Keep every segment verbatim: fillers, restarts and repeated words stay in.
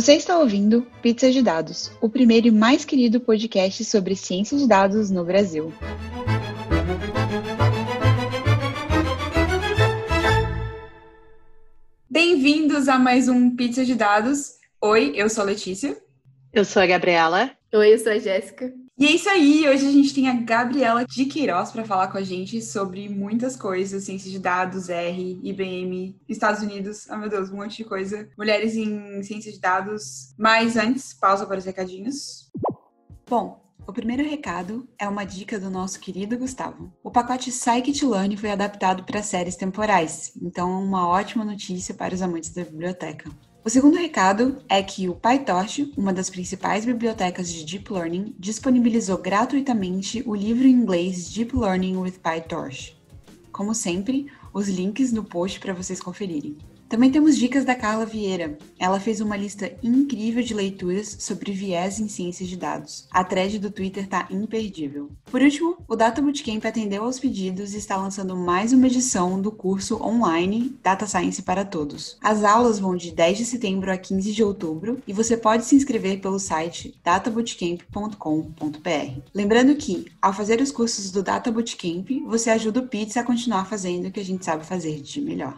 Você está ouvindo Pizza de Dados, o primeiro e mais querido podcast sobre ciência de dados no Brasil. Bem-vindos a mais um Pizza de Dados. Oi, eu sou a Letícia. Eu sou a Gabriela. Oi, eu sou a Jéssica. E é isso aí, hoje a gente tem a Gabriela de Queiroz para falar com a gente sobre muitas coisas, ciência de dados, R, I B M, Estados Unidos, ah oh, meu Deus, um monte de coisa, mulheres em ciência de dados, mas antes, pausa para os recadinhos. Bom, o primeiro recado é uma dica do nosso querido Gustavo. O pacote Scikit-learn foi adaptado para séries temporais, então é uma ótima notícia para os amantes da biblioteca. O segundo recado é que o PyTorch, uma das principais bibliotecas de Deep Learning, disponibilizou gratuitamente o livro em inglês Deep Learning with PyTorch. Como sempre, os links no post para vocês conferirem. Também temos dicas da Carla Vieira. Ela fez uma lista incrível de leituras sobre viés em ciências de dados. A thread do Twitter tá imperdível. Por último, o Data Bootcamp atendeu aos pedidos e está lançando mais uma edição do curso online Data Science para Todos. As aulas vão de dez de setembro a quinze de outubro e você pode se inscrever pelo site data bootcamp ponto com ponto b r. Lembrando que, ao fazer os cursos do Data Bootcamp, você ajuda o Pizza a continuar fazendo o que a gente sabe fazer de melhor.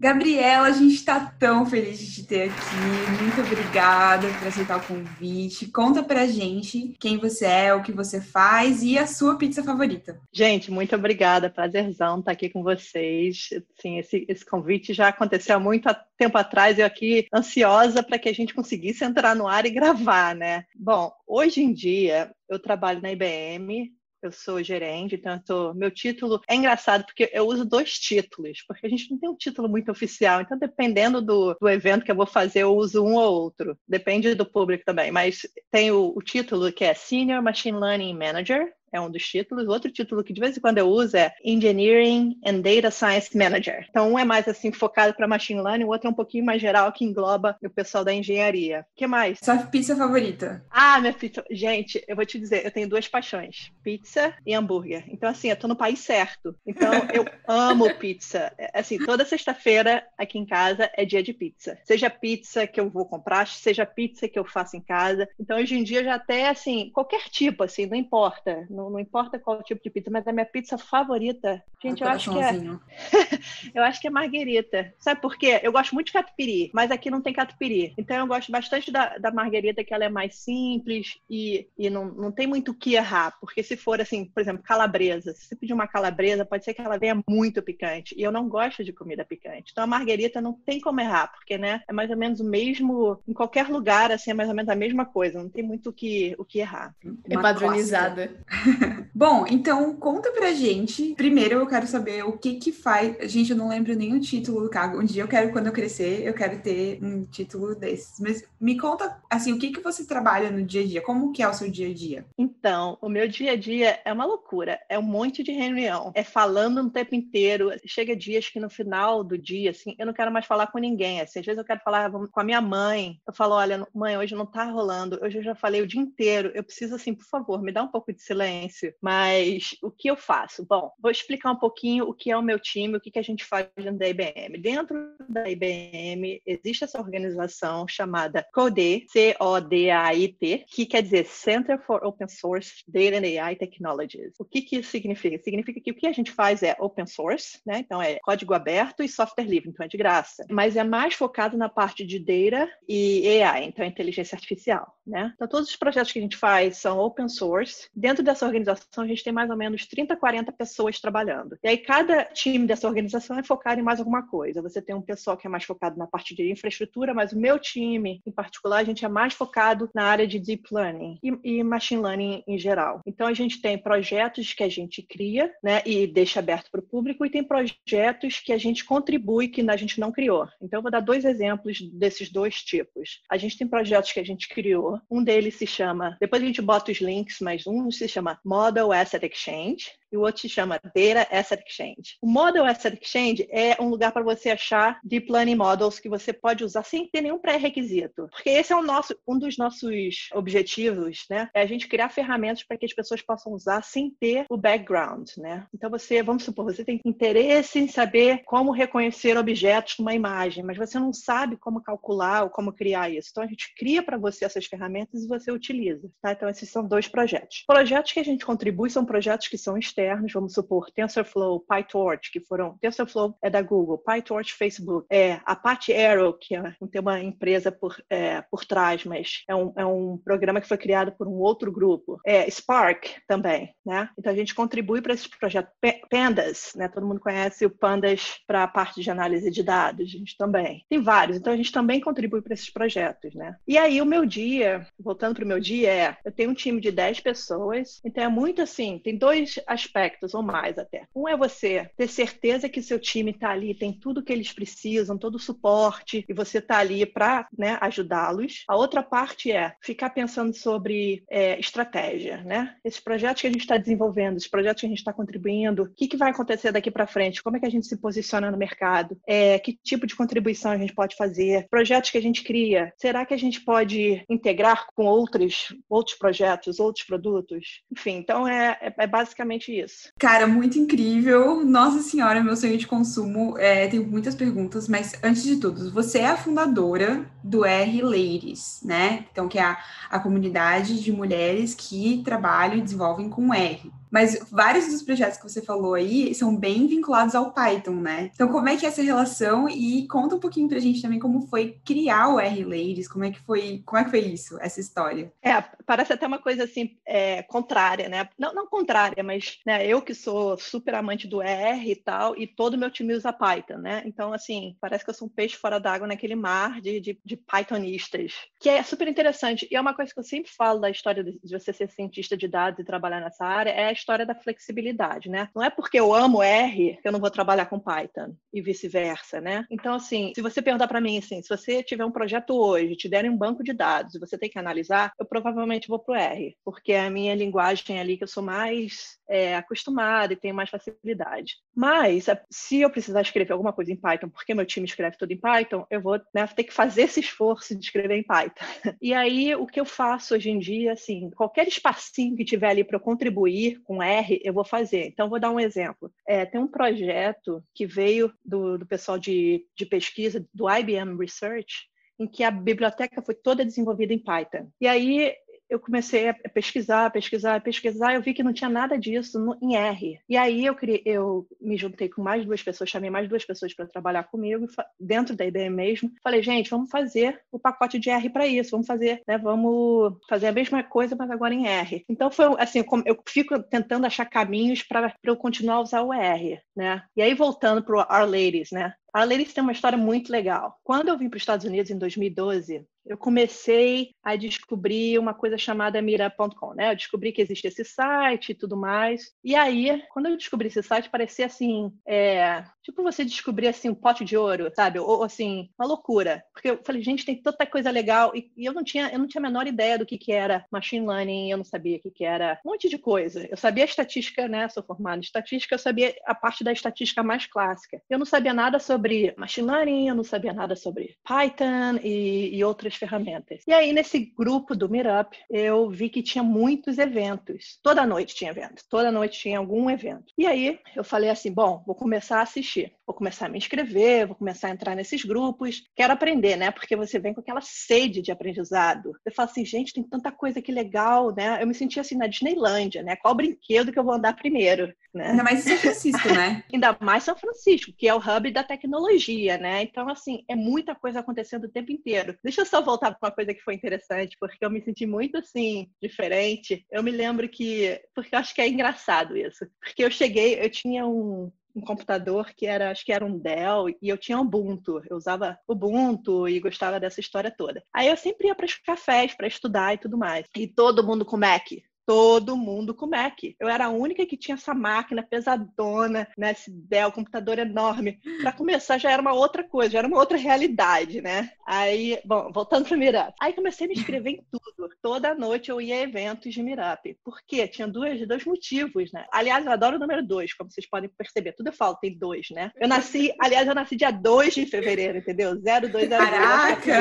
Gabriela, a gente está tão feliz de te ter aqui, muito obrigada por aceitar o convite. Conta pra gente quem você é, o que você faz e a sua pizza favorita. Gente, muito obrigada, prazerzão estar aqui com vocês. Assim, esse, esse convite já aconteceu há muito tempo atrás, eu aqui ansiosa para que a gente conseguisse entrar no ar e gravar, né? Bom, hoje em dia eu trabalho na I B M, eu sou gerente, então eu tô... meu título é engraçado porque eu uso dois títulos, porque a gente não tem um título muito oficial, então dependendo do, do evento que eu vou fazer, eu uso um ou outro, depende do público também, mas tem o, o título que é Senior Machine Learning Manager, é um dos títulos. O outro título que de vez em quando eu uso é Engineering and Data Science Manager. Então, um é mais assim focado para Machine Learning, o outro é um pouquinho mais geral, que engloba o pessoal da engenharia. O que mais? Sua pizza favorita? Ah, minha pizza... Gente, eu vou te dizer, eu tenho duas paixões. Pizza e hambúrguer. Então, assim, eu tô no país certo. Então, eu amo pizza. Assim, toda sexta-feira aqui em casa é dia de pizza. Seja pizza que eu vou comprar, seja pizza que eu faço em casa. Então, hoje em dia, já até, assim, qualquer tipo, assim, não importa. Não, não importa qual tipo de pizza, mas a minha pizza favorita, gente, eu acho que é eu acho que é marguerita. Sabe por quê? Eu gosto muito de catupiry, mas aqui não tem catupiry. Então eu gosto bastante da, da marguerita, que ela é mais simples e, e não, não tem muito o que errar. Porque se for assim, por exemplo, calabresa, se você pedir uma calabresa, pode ser que ela venha muito picante. E eu não gosto de comida picante. Então a marguerita não tem como errar, porque, né, é mais ou menos o mesmo, em qualquer lugar, assim, é mais ou menos a mesma coisa. Não tem muito o que, o que errar. É uma padronizada. Clássica. Bom, então conta pra gente. Primeiro eu quero saber o que que faz. Gente, eu não lembro nem o título do cargo. Um dia eu quero, quando eu crescer, eu quero ter um título desses. Mas me conta, assim, o que que você trabalha no dia a dia? Como que é o seu dia a dia? Então, o meu dia a dia é uma loucura. É um monte de reunião. É falando no tempo inteiro. Chega dias que no final do dia, assim, eu não quero mais falar com ninguém. Assim, às vezes eu quero falar com a minha mãe. Eu falo, olha, mãe, hoje não tá rolando. Hoje eu já falei o dia inteiro. Eu preciso, assim, por favor, me dá um pouco de silêncio. Mas o que eu faço? Bom, vou explicar um pouquinho o que é o meu time, o que que a gente faz dentro da I B M. Dentro da I B M existe essa organização chamada CODAIT, C O D A I T, que quer dizer Center for Open Source Data and A I Technologies. O que que isso significa? Significa que o que a gente faz é open source, né? Então é código aberto e software livre, então é de graça. Mas é mais focado na parte de data e A I, então é inteligência artificial, né? Então todos os projetos que a gente faz são open source. Dentro dessa organização, a gente tem mais ou menos trinta, quarenta pessoas trabalhando. E aí, cada time dessa organização é focado em mais alguma coisa. Você tem um pessoal que é mais focado na parte de infraestrutura, mas o meu time, em particular, a gente é mais focado na área de Deep Learning e, e Machine Learning em geral. Então, a gente tem projetos que a gente cria, né, e deixa aberto para o público, e tem projetos que a gente contribui que a gente não criou. Então, eu vou dar dois exemplos desses dois tipos. A gente tem projetos que a gente criou. Um deles se chama... Depois a gente bota os links, mas um se chama Model Asset Exchange, e o outro se chama Data Asset Exchange. O Model Asset Exchange é um lugar para você achar deep learning models que você pode usar sem ter nenhum pré-requisito. Porque esse é o nosso, um dos nossos objetivos, né? É a gente criar ferramentas para que as pessoas possam usar sem ter o background, né? Então você, vamos supor, você tem interesse em saber como reconhecer objetos numa imagem, mas você não sabe como calcular ou como criar isso. Então a gente cria para você essas ferramentas e você utiliza, tá? Então esses são dois projetos. Projetos que a gente contribui são projetos que são externos, vamos supor, TensorFlow, PyTorch, que foram... TensorFlow é da Google, PyTorch, Facebook, é Apache Arrow, que é, tem uma empresa por, é, por trás, mas é um, é um programa que foi criado por um outro grupo. É Spark também, né? Então a gente contribui para esses projetos. Pandas, né? Todo mundo conhece o Pandas para a parte de análise de dados, a gente também. Tem vários, então a gente também contribui para esses projetos, né? E aí o meu dia, voltando para o meu dia, é... Eu tenho um time de dez pessoas, então é muito assim, tem dois aspectos ou mais até. Um é você ter certeza que seu time está ali, tem tudo que eles precisam, todo o suporte, e você está ali para, né, ajudá-los. A outra parte é ficar pensando sobre é, estratégia, né? Esses projetos que a gente está desenvolvendo, esses projetos que a gente está contribuindo, o que, que vai acontecer daqui para frente? Como é que a gente se posiciona no mercado? É, que tipo de contribuição a gente pode fazer? Projetos que a gente cria, será que a gente pode integrar com outros, outros projetos, outros produtos? Enfim, então é, é, é basicamente isso. Cara, muito incrível. Nossa Senhora, meu sonho de consumo. É, tenho muitas perguntas, mas antes de tudo, você é a fundadora do R-Ladies, né? Então, que é a, a comunidade de mulheres que trabalham e desenvolvem com R. Mas vários dos projetos que você falou aí são bem vinculados ao Python, né? Então, como é que é essa relação? E conta um pouquinho pra gente também como foi criar o R-Ladies, como é que foi, como é que foi isso, essa história? É, parece até uma coisa assim, é, contrária, né? Não, não contrária, mas né, eu que sou super amante do R e tal, e todo o meu time usa Python, né? Então, assim, parece que eu sou um peixe fora d'água naquele mar de, de, de Pythonistas, que é super interessante. E é uma coisa que eu sempre falo da história de você ser cientista de dados e trabalhar nessa área, é a história da flexibilidade, né? Não é porque eu amo R que eu não vou trabalhar com Python e vice-versa, né? Então, assim, se você perguntar para mim, assim, se você tiver um projeto hoje, te derem um banco de dados e você tem que analisar, eu provavelmente vou pro R, porque é a minha linguagem ali que eu sou mais é, acostumada e tenho mais facilidade. Mas, se eu precisar escrever alguma coisa em Python, porque meu time escreve tudo em Python, eu vou, né, ter que fazer esse esforço de escrever em Python. E aí, o que eu faço hoje em dia, assim, qualquer espacinho que tiver ali para eu contribuir com R, eu vou fazer. Então, vou dar um exemplo. É, tem um projeto que veio do, do pessoal de, de pesquisa, do I B M Research, em que a biblioteca foi toda desenvolvida em Python. E aí, eu comecei a pesquisar, pesquisar, pesquisar, eu vi que não tinha nada disso no, em R. E aí eu, criei, eu me juntei com mais duas pessoas, chamei mais duas pessoas para trabalhar comigo, dentro da I B M mesmo. Falei, gente, vamos fazer o pacote de R para isso, vamos fazer, né, vamos fazer a mesma coisa, mas agora em R. Então foi assim, eu fico tentando achar caminhos para eu continuar a usar o R, né? E aí voltando para o R-Ladies, né? A R-Ladies tem uma história muito legal. Quando eu vim para os Estados Unidos em dois mil e doze, eu comecei a descobrir uma coisa chamada meetup ponto com, né? Eu descobri que existia esse site e tudo mais. E aí, quando eu descobri esse site, parecia assim, é... tipo você descobrir assim um pote de ouro, sabe? Ou assim, uma loucura. Porque eu falei, gente, tem tanta coisa legal. E, e eu, não tinha, eu não tinha a menor ideia do que, que era machine learning, eu não sabia o que, que era um monte de coisa. Eu sabia a estatística, né? Sou formada em estatística, eu sabia a parte da estatística mais clássica. Eu não sabia nada sobre sobre machine learning, eu não sabia nada sobre Python e, e outras ferramentas. E aí, nesse grupo do Meetup, eu vi que tinha muitos eventos. Toda noite tinha evento. Toda noite tinha algum evento. E aí, eu falei assim, bom, vou começar a assistir. Vou começar a me inscrever, vou começar a entrar nesses grupos. Quero aprender, né? Porque você vem com aquela sede de aprendizado. Eu falo assim, gente, tem tanta coisa que legal, né? Eu me senti assim na Disneylândia, né? Qual brinquedo que eu vou andar primeiro, né? Ainda mais em São Francisco, né? Ainda mais São Francisco, que é o hub da tecnologia. tecnologia, né? Então, assim, é muita coisa acontecendo o tempo inteiro. Deixa eu só voltar para uma coisa que foi interessante, porque eu me senti muito, assim, diferente. Eu me lembro que... Porque eu acho que é engraçado isso. Porque eu cheguei, eu tinha um... um computador que era, acho que era um Dell, e eu tinha Ubuntu, eu usava Ubuntu e gostava dessa história toda. Aí eu sempre ia para os cafés para estudar e tudo mais, e todo mundo com Mac, todo mundo com Mac. Eu era a única que tinha essa máquina pesadona, né? Esse Dell, computador enorme. Para começar, já era uma outra coisa, já era uma outra realidade, né? Aí, bom, voltando para o Meetup. Aí comecei a me inscrever em tudo. Toda noite eu ia a eventos de Meetup. Por quê? Tinha dois, dois motivos, né? Aliás, eu adoro o número dois, como vocês podem perceber. Tudo eu falo, tem dois, né? Eu nasci, aliás, eu nasci dia dois de fevereiro, entendeu? zero dois zero dois. Caraca!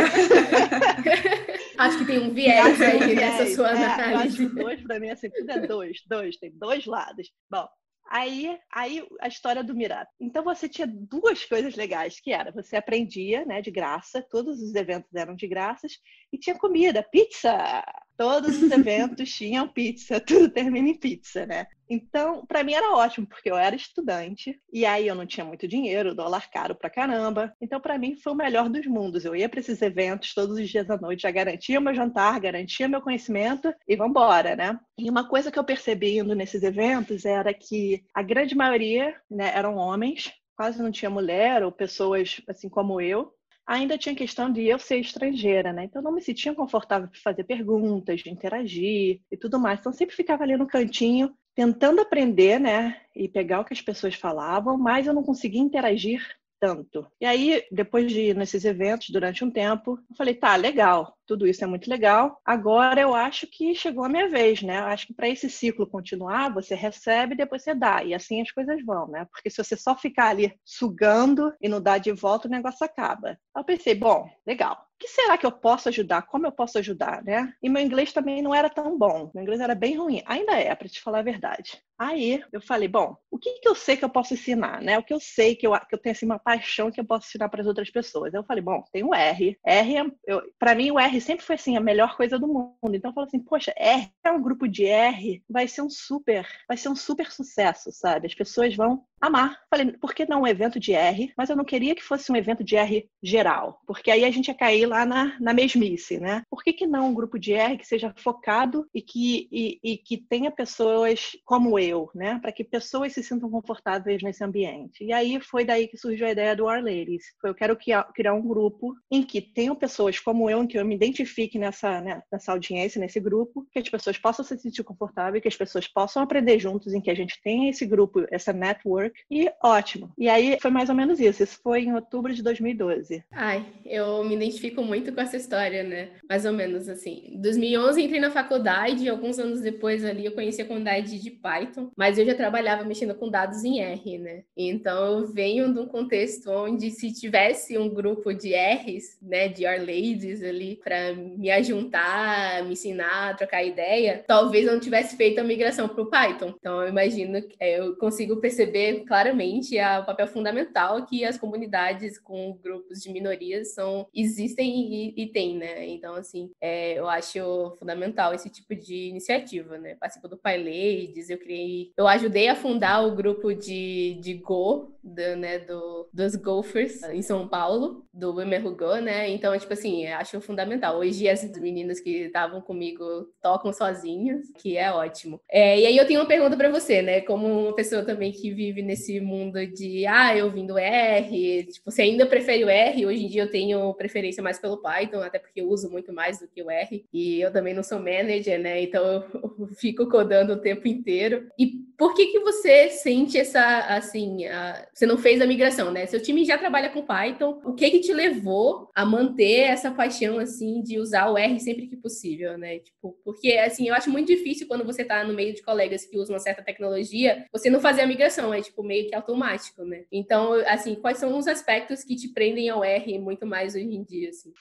Acho que tem um viés aí um nessa viés, sua análise. É, dois para mim, assim, tudo é dois, dois, tem dois lados. Bom, aí, aí a história do Meetup. Então você tinha duas coisas legais, que era, você aprendia, né, de graça, todos os eventos eram de graças, e tinha comida, pizza! Todos os eventos tinham pizza, tudo termina em pizza, né? Então, pra mim era ótimo, porque eu era estudante, e aí eu não tinha muito dinheiro, dólar caro pra caramba. Então, pra mim, foi o melhor dos mundos. Eu ia pra esses eventos todos os dias à noite, já garantia meu jantar, garantia meu conhecimento, e vambora, né? E uma coisa que eu percebi indo nesses eventos era que a grande maioria, né, eram homens, quase não tinha mulher, ou pessoas assim como eu. Ainda tinha questão de eu ser estrangeira, né? Então, eu não me sentia confortável de fazer perguntas, de interagir e tudo mais. Então, eu sempre ficava ali no cantinho, tentando aprender, né? E pegar o que as pessoas falavam, mas eu não conseguia interagir tanto. E aí, depois de ir nesses eventos, durante um tempo, eu falei, tá, legal, tudo isso é muito legal. Agora, eu acho que chegou a minha vez, né? Eu acho que para esse ciclo continuar, você recebe e depois você dá. E assim as coisas vão, né? Porque se você só ficar ali sugando e não dar de volta, o negócio acaba. Aí eu pensei, bom, legal. O que será que eu posso ajudar? Como eu posso ajudar, né? E meu inglês também não era tão bom. Meu inglês era bem ruim. Ainda é, para te falar a verdade. Aí eu falei, bom, o que, que eu sei que eu posso ensinar, né? O que eu sei que eu, que eu tenho, assim, uma paixão que eu posso ensinar para as outras pessoas. Eu falei, bom, tem o R. R, para mim, o R sempre foi, assim, a melhor coisa do mundo. Então eu falei assim, poxa, R é um grupo de R, vai ser um super, vai ser um super sucesso, sabe? As pessoas vão amar. Falei, por que não um evento de R? Mas eu não queria que fosse um evento de R geral, porque aí a gente ia cair lá na, na mesmice, né? Por que, que não um grupo de R que seja focado e que, e, e que tenha pessoas como eu, né? Para que pessoas se sintam confortáveis nesse ambiente. E aí foi daí que surgiu a ideia do R-Ladies. Eu quero criar um grupo em que tenham pessoas como eu, em que eu me identifique nessa, né, nessa audiência, nesse grupo, que as pessoas possam se sentir confortáveis, que as pessoas possam aprender juntos, em que a gente tenha esse grupo, essa network. E ótimo. E aí foi mais ou menos isso. Isso foi em outubro de dois mil e doze. Ai, eu me identifico muito com essa história, né? Mais ou menos assim. Em dois mil e onze entrei na faculdade, alguns anos depois ali eu conheci a comunidade de Python, mas eu já trabalhava mexendo com dados em R, né? Então eu venho de um contexto onde se tivesse um grupo de R's, né, de R-Ladies ali, para me ajuntar, me ensinar, trocar ideia, talvez eu não tivesse feito a migração para o Python. Então eu imagino, eu consigo perceber claramente o papel fundamental que as comunidades com grupos de minorias são, existem E, e tem, né? Então, assim, é, eu acho fundamental esse tipo de iniciativa, né? Participo do PyLadies, eu criei... Eu ajudei a fundar o grupo de, de Go, do, né? Do, dos Golfers em São Paulo, do Women Who Go, né? Então, tipo assim, eu acho fundamental. Hoje, as meninas que estavam comigo tocam sozinhas, que é ótimo. É, e aí, eu tenho uma pergunta pra você, né? Como uma pessoa também que vive nesse mundo de, ah, eu vim do R, tipo, você ainda prefere o R? Hoje em dia, eu tenho preferência mais pelo Python, até porque eu uso muito mais do que o R, e eu também não sou manager, né? Então eu fico codando o tempo inteiro. E por que que você sente essa, assim, a... você não fez a migração, né? Seu time já trabalha com Python, o que que te levou a manter essa paixão, assim, de usar o R sempre que possível, né? Tipo, porque, assim, eu acho muito difícil quando você tá no meio de colegas que usam uma certa tecnologia, você não fazer a migração, é, tipo, meio que automático, né? Então, assim, quais são os aspectos que te prendem ao R muito mais hoje em dia?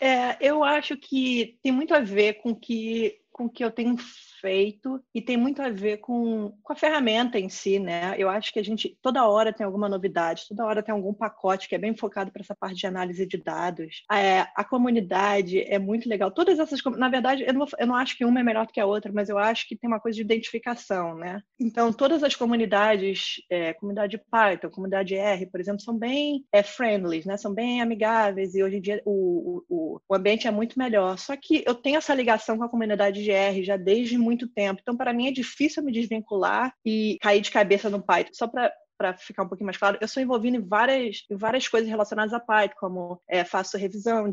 É, eu acho que tem muito a ver com que, com que eu tenho feito e tem muito a ver com, com a ferramenta em si, né? Eu acho que a gente toda hora tem alguma novidade, toda hora tem algum pacote que é bem focado para essa parte de análise de dados. É, a comunidade é muito legal. Todas essas, na verdade, eu não, eu não acho que uma é melhor do que a outra, mas eu acho que tem uma coisa de identificação, né? Então, todas as comunidades, é, comunidade Python, comunidade R, por exemplo, são bem é, friendly, né? São bem amigáveis e hoje em dia o, o, o ambiente é muito melhor. Só que eu tenho essa ligação com a comunidade de R já desde muito tempo. Então, para mim, é difícil me desvincular e cair de cabeça no Python. Só para para ficar um pouquinho mais claro, eu sou envolvida em várias, em várias coisas relacionadas a Python, como é, faço revisão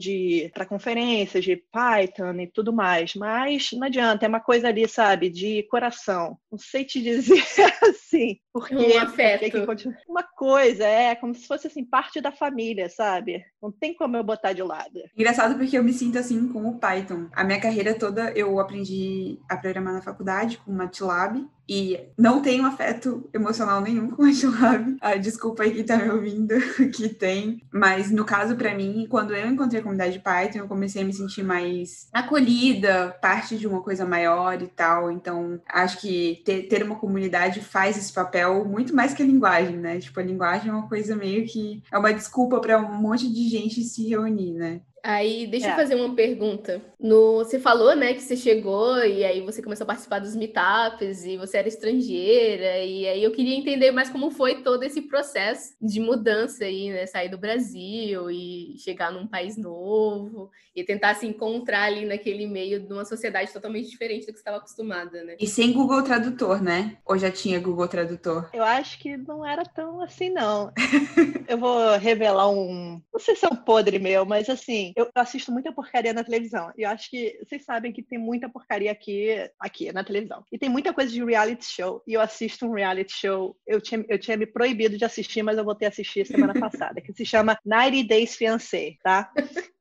para conferências de Python e tudo mais, mas não adianta, é uma coisa ali, sabe, de coração. Não sei te dizer assim. Porque, um afeto. Porque que uma coisa, é como se fosse assim, parte da família, sabe? Não tem como eu botar de lado. Engraçado porque eu me sinto assim com o Python. A minha carreira toda eu aprendi a programar na faculdade com MATLAB. E não tenho afeto emocional nenhum com o MATLAB. Ah, desculpa aí quem tá me ouvindo, que tem. Mas, no caso, pra mim, quando eu encontrei a comunidade Python, eu comecei a me sentir mais acolhida, parte de uma coisa maior e tal. Então, acho que ter, ter uma comunidade faz esse papel muito mais que a linguagem, né? Tipo, a linguagem é uma coisa meio que... é uma desculpa pra um monte de gente se reunir, né? Aí, deixa é. eu fazer uma pergunta. No, você falou, né, que você chegou e aí você começou a participar dos meetups e você era estrangeira. E aí eu queria entender mais como foi todo esse processo de mudança aí, né? Sair do Brasil e chegar num país novo e tentar se encontrar ali naquele meio de uma sociedade totalmente diferente do que você estava acostumada, né? E sem Google Tradutor, né? Ou já tinha Google Tradutor? Eu acho que não era tão assim, não. Eu vou revelar um... não sei se é um podre meu, mas assim... eu assisto muita porcaria na televisão. E eu acho que vocês sabem que tem muita porcaria aqui, aqui na televisão. E tem muita coisa de reality show. E eu assisto um reality show. Eu tinha, eu tinha me proibido de assistir, mas eu voltei a assistir semana passada. Que se chama noventa Days Fiancé, tá?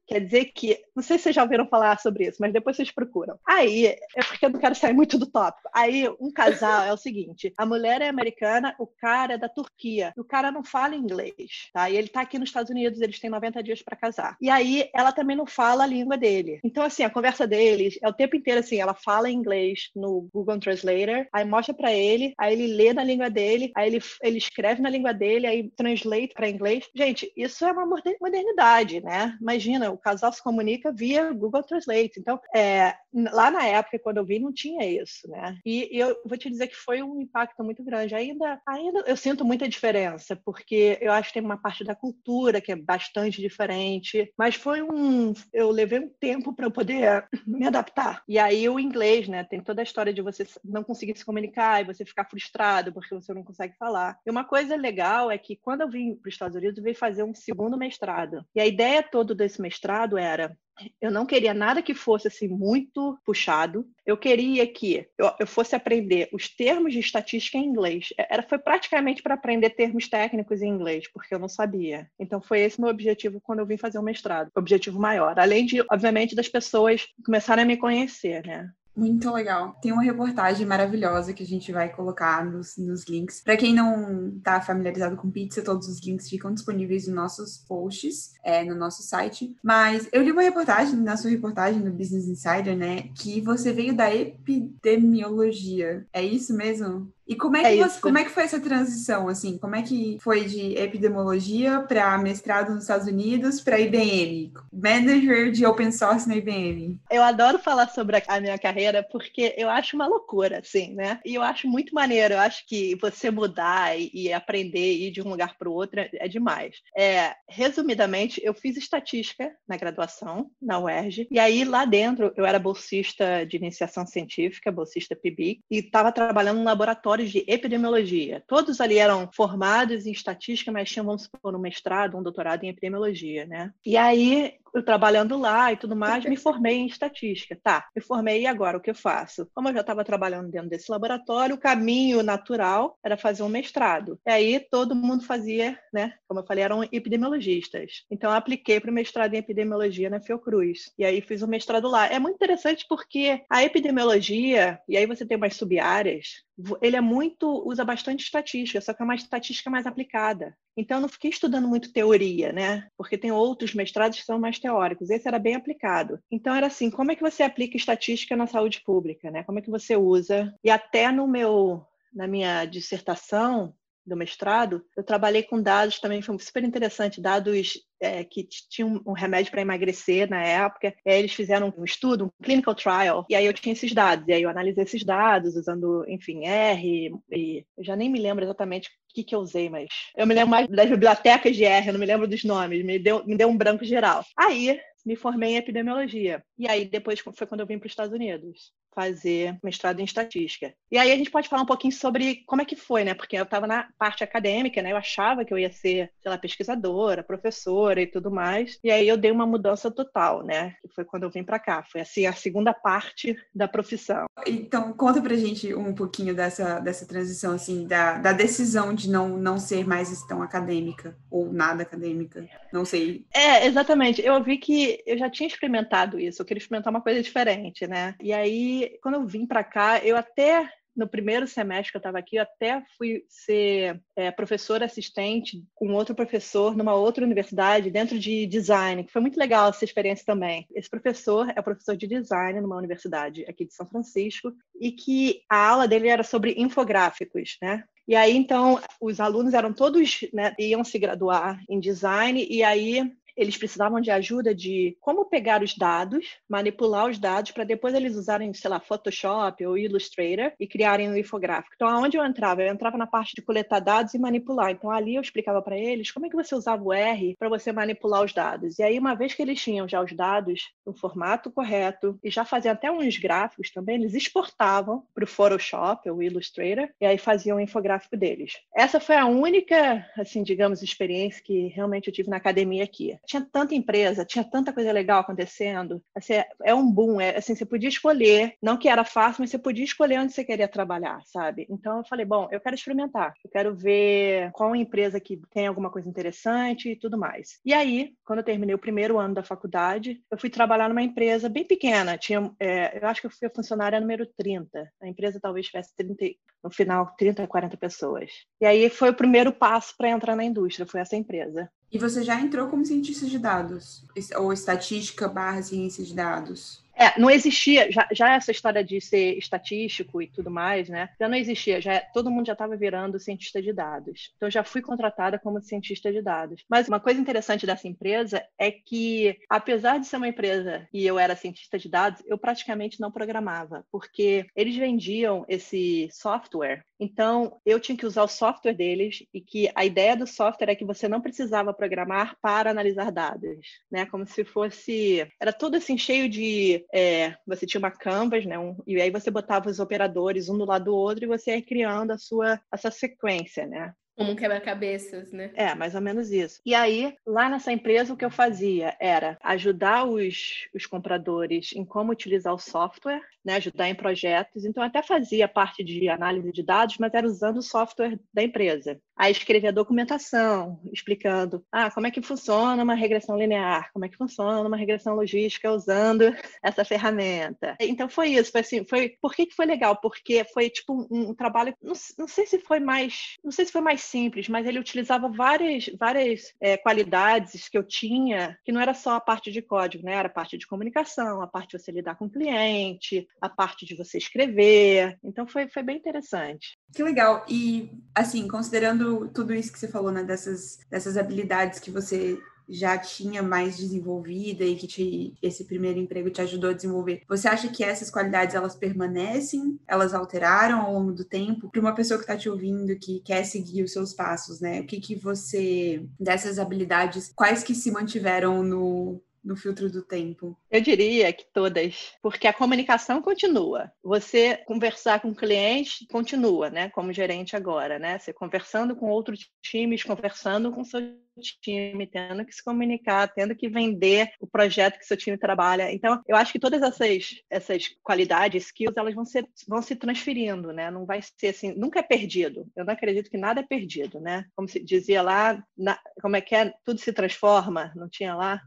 Quer dizer que... não sei se vocês já ouviram falar sobre isso, mas depois vocês procuram. Aí, é porque eu não quero sair muito do tópico. Aí, um casal é o seguinte. A mulher é americana, o cara é da Turquia. O cara não fala inglês, tá? E ele tá aqui nos Estados Unidos, eles têm noventa dias pra casar. E aí, ela também não fala a língua dele. Então, assim, a conversa deles é o tempo inteiro, assim, ela fala inglês no Google Translator, aí mostra pra ele, aí ele lê na língua dele, aí ele, ele escreve na língua dele, aí translate pra inglês. Gente, isso é uma modernidade, né? Imagina, o casal se comunica via Google Translate. Então, é, lá na época, quando eu vi, não tinha isso, né? E, e eu vou te dizer que foi um impacto muito grande. Ainda, ainda eu sinto muita diferença, porque eu acho que tem uma parte da cultura que é bastante diferente, mas foi um... eu levei um tempo para eu poder me adaptar. E aí o inglês, né? Tem toda a história de você não conseguir se comunicar e você ficar frustrado porque você não consegue falar. E uma coisa legal é que quando eu vim para os Estados Unidos, eu vim fazer um segundo mestrado. E a ideia toda desse mestrado era... eu não queria nada que fosse assim muito puxado. Eu queria que eu, eu fosse aprender os termos de estatística em inglês. Era, foi praticamente para aprender termos técnicos em inglês, porque eu não sabia. Então, foi esse meu objetivo quando eu vim fazer o mestrado. Objetivo maior. Além de, obviamente, das pessoas começarem a me conhecer, né? Muito legal. Tem uma reportagem maravilhosa que a gente vai colocar nos, nos links. Para quem não tá familiarizado com pizza, todos os links ficam disponíveis nos nossos posts, é, no nosso site. Mas eu li uma reportagem, na sua reportagem no Business Insider, né? Que você veio da epidemiologia. É isso mesmo? E como é, que é você, como é que foi essa transição, assim? Como é que foi de epidemiologia para mestrado nos Estados Unidos para I B M? Manager de open source na I B M. Eu adoro falar sobre a minha carreira porque eu acho uma loucura, assim, né? E eu acho muito maneiro. Eu acho que você mudar e, e aprender e ir de um lugar para o outro é, é demais. É, resumidamente, eu fiz estatística na graduação, na U E R J. E aí, lá dentro, eu era bolsista de iniciação científica, bolsista P I B I C. E estava trabalhando no laboratório de epidemiologia. Todos ali eram formados em estatística, mas tinham, vamos supor, um mestrado, um doutorado em epidemiologia, né? E aí, eu trabalhando lá e tudo mais, me formei em estatística. Tá, me formei e agora o que eu faço? Como eu já estava trabalhando dentro desse laboratório, o caminho natural era fazer um mestrado. E aí todo mundo fazia, né? Como eu falei, eram epidemiologistas. Então eu apliquei para o mestrado em epidemiologia na Fiocruz. E aí fiz um mestrado lá. É muito interessante porque a epidemiologia, e aí você tem umas sub-áreas, ele é muito, usa bastante estatística, só que é uma estatística mais aplicada. Então, eu não fiquei estudando muito teoria, né? Porque tem outros mestrados que são mais teóricos. Esse era bem aplicado. Então, era assim, como é que você aplica estatística na saúde pública, né? Como é que você usa? E até no meu, na minha dissertação do mestrado, eu trabalhei com dados também, foi super interessante, dados é, que tinham um remédio para emagrecer na época, e aí eles fizeram um estudo, um clinical trial, e aí eu tinha esses dados, e aí eu analisei esses dados usando, enfim, R, e eu já nem me lembro exatamente o que, que eu usei, mas eu me lembro mais das bibliotecas de R, eu não me lembro dos nomes, me deu, me deu um branco geral. Aí, me formei em epidemiologia, e aí depois foi quando eu vim para os Estados Unidos. fazer mestrado em estatística. E aí a gente pode falar um pouquinho sobre como é que foi, né? Porque eu estava na parte acadêmica, né? Eu achava que eu ia ser, sei lá, pesquisadora, professora e tudo mais. E aí eu dei uma mudança total, né? Que foi quando eu vim para cá. Foi, assim, a segunda parte da profissão. Então, conta pra gente um pouquinho dessa, dessa transição, assim, da, da decisão de não, não ser mais tão acadêmica ou nada acadêmica. Não sei. É, exatamente. Eu vi que eu já tinha experimentado isso. Eu queria experimentar uma coisa diferente, né? E aí quando eu vim para cá, eu até, no primeiro semestre que eu estava aqui, eu até fui ser é, professora assistente com outro professor numa outra universidade dentro de design, que foi muito legal essa experiência também. Esse professor é professor de design numa universidade aqui de São Francisco e que a aula dele era sobre infográficos, né? E aí, então, os alunos eram todos, né, iam se graduar em design e aí eles precisavam de ajuda de como pegar os dados, manipular os dados para depois eles usarem, sei lá, Photoshop ou Illustrator e criarem um infográfico. Então, aonde eu entrava? Eu entrava na parte de coletar dados e manipular. Então, ali eu explicava para eles como é que você usava o R para você manipular os dados. E aí, uma vez que eles tinham já os dados no formato correto e já faziam até uns gráficos também, eles exportavam para o Photoshop ou Illustrator e aí faziam o infográfico deles. Essa foi a única, assim, digamos, experiência que realmente eu tive na academia aqui. Tinha tanta empresa, tinha tanta coisa legal acontecendo. Assim, é um boom. É, assim, você podia escolher. Não que era fácil, mas você podia escolher onde você queria trabalhar, sabe? Então, eu falei, bom, eu quero experimentar. Eu quero ver qual empresa que tem alguma coisa interessante e tudo mais. E aí, quando eu terminei o primeiro ano da faculdade, eu fui trabalhar numa empresa bem pequena. Tinha, é, eu acho que eu fui a funcionária número trinta. A empresa talvez tivesse trinta, no final, trinta, quarenta pessoas. E aí, foi o primeiro passo para entrar na indústria. Foi essa empresa. E você já entrou como cientista de dados? Ou estatística barra ciência de dados? É, não existia, já, já essa história de ser estatístico e tudo mais, né? Já não existia, já, todo mundo já estava virando cientista de dados. Então, eu já fui contratada como cientista de dados. Mas uma coisa interessante dessa empresa é que, apesar de ser uma empresa e eu era cientista de dados, eu praticamente não programava, porque eles vendiam esse software. Então, eu tinha que usar o software deles e que a ideia do software é que você não precisava programar para analisar dados, né? Como se fosse... Era tudo assim, cheio de... É, você tinha uma canvas, né? Um, e aí você botava os operadores um do lado do outro e você ia criando a sua, a sua sequência, né? Como um quebra-cabeças, né? É, mais ou menos isso. E aí, lá nessa empresa, o que eu fazia era ajudar os, os compradores em como utilizar o software, né? Ajudar em projetos. Então, eu até fazia parte de análise de dados, mas era usando o software da empresa. Aí, escrevia documentação, explicando ah, como é que funciona uma regressão linear, como é que funciona uma regressão logística usando essa ferramenta. Então, foi isso. Foi assim, foi... Por que que foi legal? Porque foi, tipo, um, um trabalho... Não, não sei se foi mais... Não sei se foi mais simples, mas ele utilizava várias, várias é, qualidades que eu tinha, que não era só a parte de código, né? Era a parte de comunicação, a parte de você lidar com o cliente, a parte de você escrever. Então, foi, foi bem interessante. Que legal. E, assim, considerando tudo isso que você falou, né? Dessas, dessas habilidades que você já tinha mais desenvolvida e que te, esse primeiro emprego te ajudou a desenvolver. Você acha que essas qualidades, elas permanecem? Elas alteraram ao longo do tempo? Para uma pessoa que está te ouvindo, que quer seguir os seus passos, né? O que que você, dessas habilidades, quais que se mantiveram no... no filtro do tempo? Eu diria que todas, porque a comunicação continua. Você conversar com o cliente continua, né? Como gerente agora, né? Você conversando com outros times, conversando com seu time, tendo que se comunicar, tendo que vender o projeto que seu time trabalha. Então, eu acho que todas essas, essas qualidades, skills, elas vão, ser, vão se transferindo, né? Não vai ser assim, nunca é perdido. Eu não acredito que nada é perdido, né? Como se dizia lá, na, como é que é? Tudo se transforma, não tinha lá?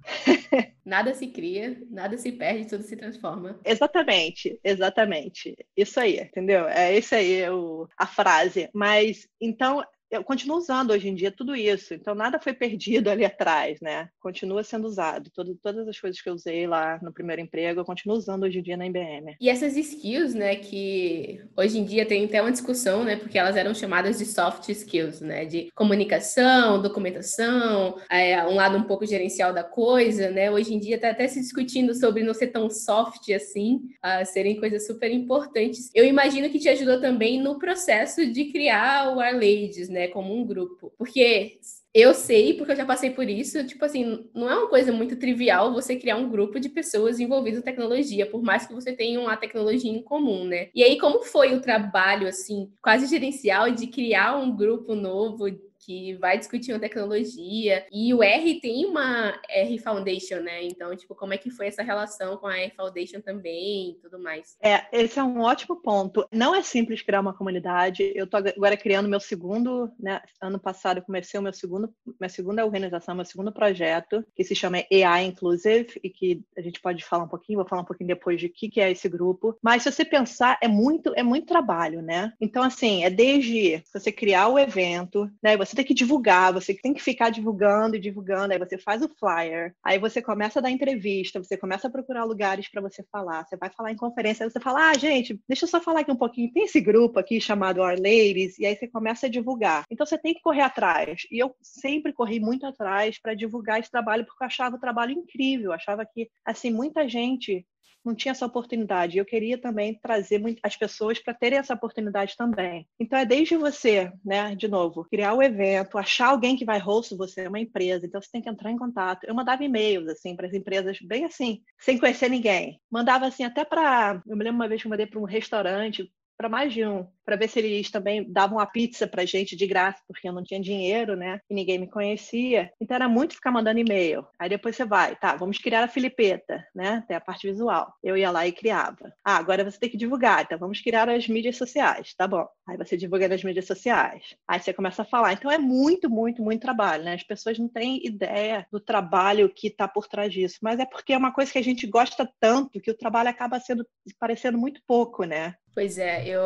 Nada se cria, nada se perde, tudo se transforma. Exatamente, exatamente. Isso aí, entendeu? É isso aí o, a frase. Mas, então... Eu continuo usando hoje em dia tudo isso, então nada foi perdido ali atrás, né? Continua sendo usado. Todo, todas as coisas que eu usei lá no primeiro emprego, eu continuo usando hoje em dia na I B M. E essas skills, né, que hoje em dia tem até uma discussão, né, porque elas eram chamadas de soft skills, né, de comunicação, documentação, é, um lado um pouco gerencial da coisa, né? Hoje em dia tá até se discutindo sobre não ser tão soft assim, a serem coisas super importantes. Eu imagino que te ajudou também no processo de criar o R-Ladies, né? Como um grupo, porque eu sei, porque eu já passei por isso, tipo assim, não é uma coisa muito trivial você criar um grupo de pessoas envolvidas em tecnologia, por mais que você tenha uma tecnologia em comum, né? E aí, como foi o trabalho, assim, quase gerencial de criar um grupo novo que vai discutir uma tecnologia? E o R tem uma R Foundation, né? Então, tipo, como é que foi essa relação com a R Foundation também e tudo mais? É, esse é um ótimo ponto. Não é simples criar uma comunidade. Eu tô agora criando meu segundo, né? Ano passado eu comecei o meu segundo, minha segunda organização, meu segundo projeto, que se chama A I Inclusive, e que a gente pode falar um pouquinho, vou falar um pouquinho depois de o que, que é esse grupo. Mas se você pensar, é muito, é muito trabalho, né? Então, assim, é desde você criar o evento, né? Você Você tem que divulgar, você tem que ficar divulgando e divulgando, aí você faz o flyer, aí você começa a dar entrevista, você começa a procurar lugares para você falar, você vai falar em conferência, aí você fala, ah, gente, deixa eu só falar aqui um pouquinho, tem esse grupo aqui chamado R-Ladies, e aí você começa a divulgar. Então você tem que correr atrás, e eu sempre corri muito atrás para divulgar esse trabalho, porque eu achava o trabalho incrível, eu achava que, assim, muita gente não tinha essa oportunidade. Eu queria também trazer as pessoas para terem essa oportunidade também. Então, é desde você, né, de novo, criar o evento, achar alguém que vai host você, uma empresa. Então, você tem que entrar em contato. Eu mandava e-mails, assim, para as empresas, bem assim, sem conhecer ninguém. Mandava, assim, até para... Eu me lembro uma vez que eu mandei para um restaurante, para mais de um, para ver se eles também davam uma pizza para gente de graça, porque eu não tinha dinheiro, né? E ninguém me conhecia. Então, era muito ficar mandando e-mail. Aí depois você vai, tá, vamos criar a Filipeta, né? Tem a parte visual. Eu ia lá e criava. Ah, agora você tem que divulgar. Então, vamos criar as mídias sociais, tá bom. Aí você divulga nas mídias sociais. Aí você começa a falar. Então, é muito, muito, muito trabalho, né? As pessoas não têm ideia do trabalho que está por trás disso. Mas é porque é uma coisa que a gente gosta tanto que o trabalho acaba sendo, parecendo muito pouco, né? Pois é, eu,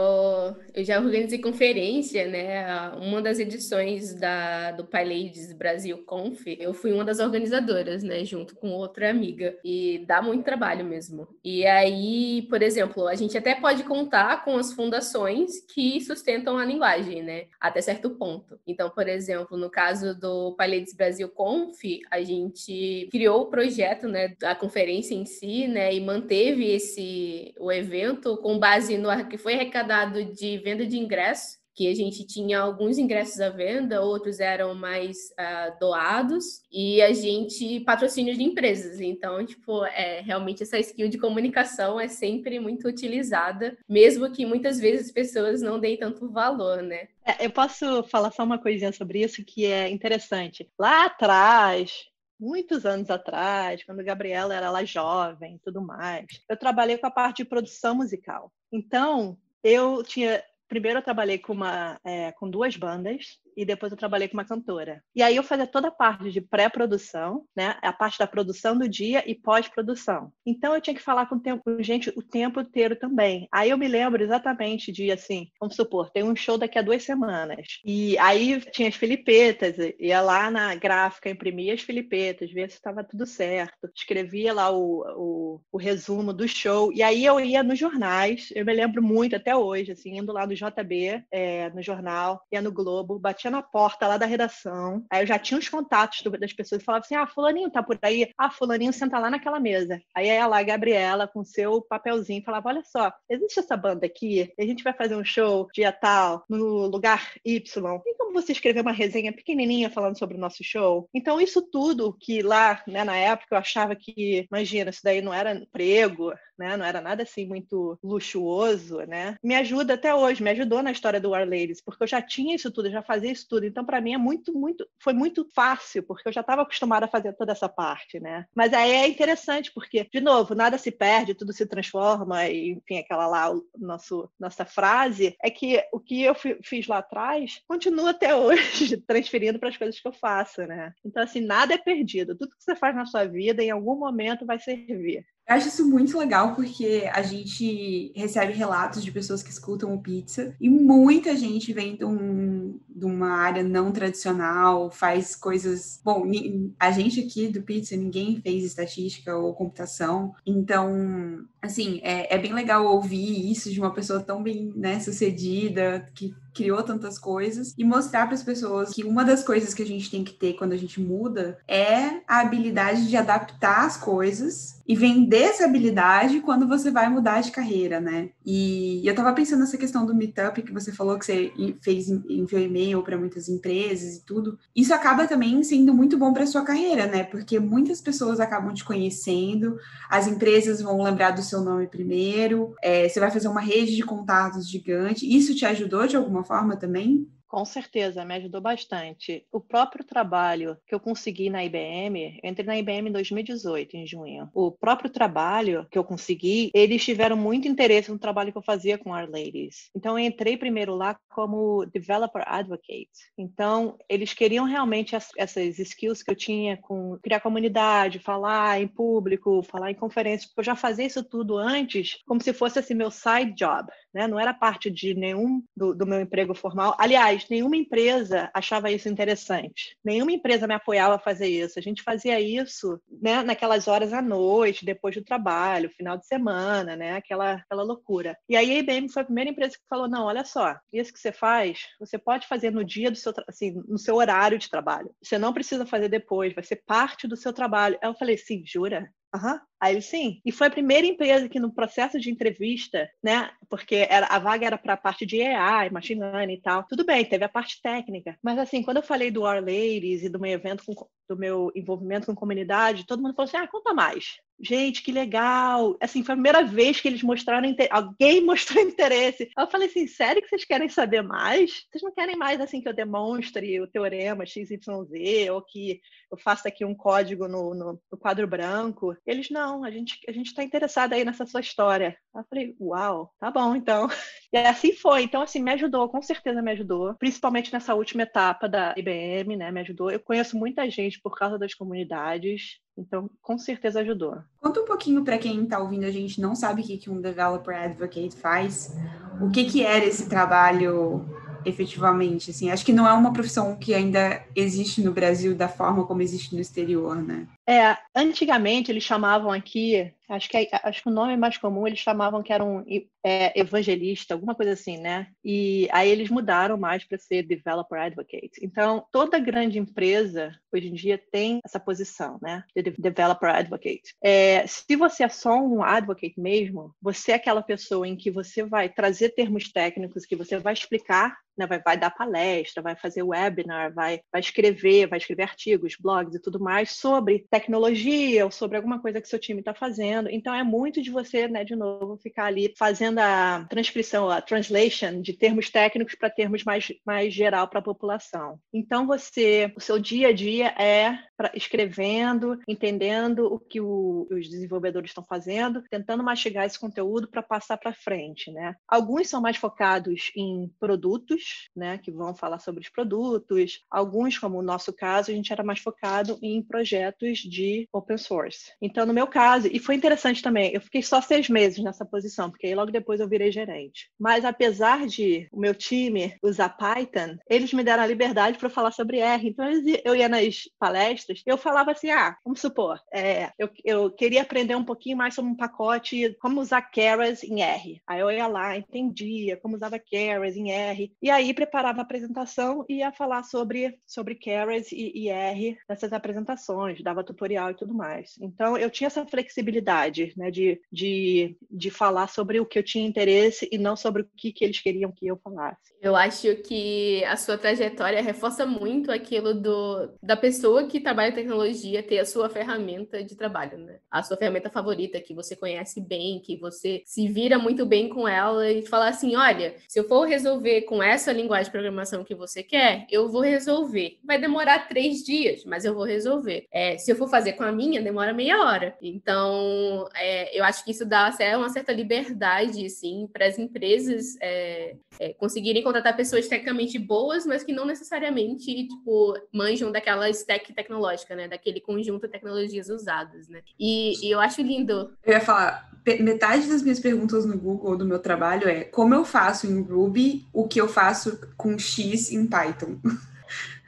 eu já organizei conferência, né? Uma das edições da, do PyLadies Brasil Conf, eu fui uma das organizadoras, né? Junto com outra amiga. E dá muito trabalho mesmo. E aí, por exemplo, a gente até pode contar com as fundações que sustentam a linguagem, né? Até certo ponto. Então, por exemplo, no caso do PyLadies Brasil Conf, a gente criou o projeto, né? A conferência em si, né? E manteve esse, o evento com base no que foi arrecadado de venda de ingressos, que a gente tinha alguns ingressos à venda, outros eram mais uh, doados, e a gente patrocínio de empresas. Então, tipo, é, realmente essa skill de comunicação é sempre muito utilizada, mesmo que muitas vezes as pessoas não deem tanto valor, né? É, eu posso falar só uma coisinha sobre isso que é interessante. Lá atrás... Muitos anos atrás, quando a Gabriela era lá jovem e tudo mais, eu trabalhei com a parte de produção musical. Então, eu tinha... Primeiro eu trabalhei com, uma, é, com duas bandas e depois eu trabalhei com uma cantora. E aí eu fazia toda a parte de pré-produção, né? A parte da produção do dia e pós-produção. Então eu tinha que falar com, o tempo, com gente o tempo inteiro também. Aí eu me lembro exatamente de, assim, vamos supor, tem um show daqui a duas semanas. E aí tinha as filipetas, ia lá na gráfica, imprimia as filipetas, via se estava tudo certo. Escrevia lá o, o, o resumo do show. E aí eu ia nos jornais, eu me lembro muito até hoje, assim, indo lá no J B, é, no jornal, ia no Globo, batia na porta lá da redação, aí eu já tinha os contatos do, das pessoas, falava assim, ah, fulaninho tá por aí, ah, fulaninho senta lá naquela mesa. Aí ia lá a Gabriela com seu papelzinho, falava, olha só, existe essa banda aqui, a gente vai fazer um show dia tal, no lugar Y, tem como você escrever uma resenha pequenininha falando sobre o nosso show? Então isso tudo que lá, né, na época eu achava que, imagina, isso daí não era emprego, né, não era nada assim muito luxuoso, né, me ajuda até hoje, me ajudou na história do R-Ladies, porque eu já tinha isso tudo, eu já fazia isso tudo. Então, para mim, é muito, muito, foi muito fácil, porque eu já estava acostumada a fazer toda essa parte, né? Mas aí é interessante, porque, de novo, nada se perde, tudo se transforma, e, enfim, aquela lá, o nosso, nossa frase, é que o que eu f- fiz lá atrás, continua até hoje, transferindo para as coisas que eu faço, né? Então, assim, nada é perdido. Tudo que você faz na sua vida, em algum momento, vai servir. Eu acho isso muito legal, porque a gente recebe relatos de pessoas que escutam o Pizza e muita gente vem de, um, de uma área não tradicional, faz coisas... Bom, a gente aqui do Pizza, ninguém fez estatística ou computação, então, assim, é, é bem legal ouvir isso de uma pessoa tão bem, né, sucedida, que... criou tantas coisas, e mostrar para as pessoas que uma das coisas que a gente tem que ter quando a gente muda é a habilidade de adaptar as coisas e vender essa habilidade quando você vai mudar de carreira, né? E eu tava pensando nessa questão do Meetup que você falou, que você fez, enviou e-mail para muitas empresas e tudo. Isso acaba também sendo muito bom para sua carreira, né? Porque muitas pessoas acabam te conhecendo, as empresas vão lembrar do seu nome primeiro, é, você vai fazer uma rede de contatos gigante. Isso te ajudou de alguma forma também? Com certeza, me ajudou bastante. O próprio trabalho que eu consegui na I B M, eu entrei na I B M em dois mil e dezoito, em junho. O próprio trabalho que eu consegui, eles tiveram muito interesse no trabalho que eu fazia com R-Ladies. Então, eu entrei primeiro lá como Developer Advocate. Então, eles queriam realmente as, essas skills que eu tinha com criar comunidade, falar em público, falar em conferências, porque eu já fazia isso tudo antes, como se fosse assim, meu side job, né? Não era parte de nenhum do, do meu emprego formal. Aliás, nenhuma empresa achava isso interessante. Nenhuma empresa me apoiava a fazer isso. A gente fazia isso, né, naquelas horas à noite, depois do trabalho, final de semana, né, aquela, aquela loucura. E aí a I B M foi a primeira empresa que falou, não, olha só, isso que você faz, você pode fazer no dia do seu, assim, no seu horário de trabalho. Você não precisa fazer depois, vai ser parte do seu trabalho. Aí eu falei, sim, jura? Aham. Aí sim. E foi a primeira empresa que no processo de entrevista, né, porque era, a vaga era para a parte de A I, machine learning e tal. Tudo bem, teve a parte técnica. Mas assim, quando eu falei do R-Ladies e do meu evento, com, do meu envolvimento com comunidade, todo mundo falou assim, ah, conta mais. Gente, que legal. Assim, foi a primeira vez que eles mostraram interesse. Alguém mostrou interesse. Eu falei assim, sério que vocês querem saber mais? Vocês não querem mais, assim, que eu demonstre o teorema X Y Z ou que eu faça aqui um código no, no, no quadro branco? Eles, não, a gente a gente tá interessado aí nessa sua história. Eu falei, uau, tá bom, então. E assim foi. Então, assim, me ajudou, com certeza me ajudou. Principalmente nessa última etapa da I B M, né, me ajudou. Eu conheço muita gente por causa das comunidades. Então, com certeza ajudou. Conta um pouquinho para quem está ouvindo a gente não sabe o que, que um Developer Advocate faz. O que, que era esse trabalho efetivamente? Assim, acho que não é uma profissão que ainda existe no Brasil da forma como existe no exterior, né? É, antigamente eles chamavam aqui, acho que, acho que o nome mais comum eles chamavam que era um é, evangelista, alguma coisa assim, né? E aí eles mudaram mais para ser Developer Advocate. Então, toda grande empresa, hoje em dia, tem essa posição, né? De Developer Advocate. É, se você é só um advocate mesmo, você é aquela pessoa em que você vai trazer termos técnicos que você vai explicar, né? Vai, vai dar palestra, vai fazer webinar, vai, vai escrever, vai escrever artigos, blogs e tudo mais sobre tecnologia ou sobre alguma coisa que seu time está fazendo. Então, é muito de você, né, de novo, ficar ali fazendo a transcrição, a translation de termos técnicos para termos mais, mais geral para a população. Então, você, o seu dia a dia é pra, escrevendo, entendendo o que o, os desenvolvedores estão fazendo, tentando mastigar esse conteúdo para passar para frente, né? Alguns são mais focados em produtos, né, que vão falar sobre os produtos. Alguns, como o nosso caso, a gente era mais focado em projetos de open source. Então, no meu caso, e foi interessante também, eu fiquei só seis meses nessa posição, porque aí logo depois eu virei gerente. Mas apesar de o meu time usar Python, eles me deram a liberdade para falar sobre R. Então, eu ia nas palestras, eu falava assim, ah, vamos supor, é, eu, eu queria aprender um pouquinho mais sobre um pacote, como usar Keras em R. Aí eu ia lá, entendia como usava Keras em R, e aí preparava a apresentação e ia falar sobre, sobre Keras e, e R nessas apresentações, dava tutorial e tudo mais. Então, eu tinha essa flexibilidade, né, de, de, de falar sobre o que eu tinha interesse e não sobre o que, que eles queriam que eu falasse. Eu acho que a sua trajetória reforça muito aquilo do, da pessoa que trabalha em tecnologia ter a sua ferramenta de trabalho, né? A sua ferramenta favorita, que você conhece bem, que você se vira muito bem com ela e falar assim, olha, se eu for resolver com essa linguagem de programação que você quer, eu vou resolver. Vai demorar três dias, mas eu vou resolver. É, se eu for fazer com a minha, demora meia hora. Então, é, eu acho que isso dá é, uma certa liberdade, assim, para as empresas é, é, conseguirem contratar pessoas tecnicamente boas, mas que não necessariamente, tipo, manjam daquela stack tecnológica, né? Daquele conjunto de tecnologias usadas, né? E, e eu acho lindo. Eu ia falar, metade das minhas perguntas no Google do meu trabalho é como eu faço em Ruby o que eu faço com X em Python.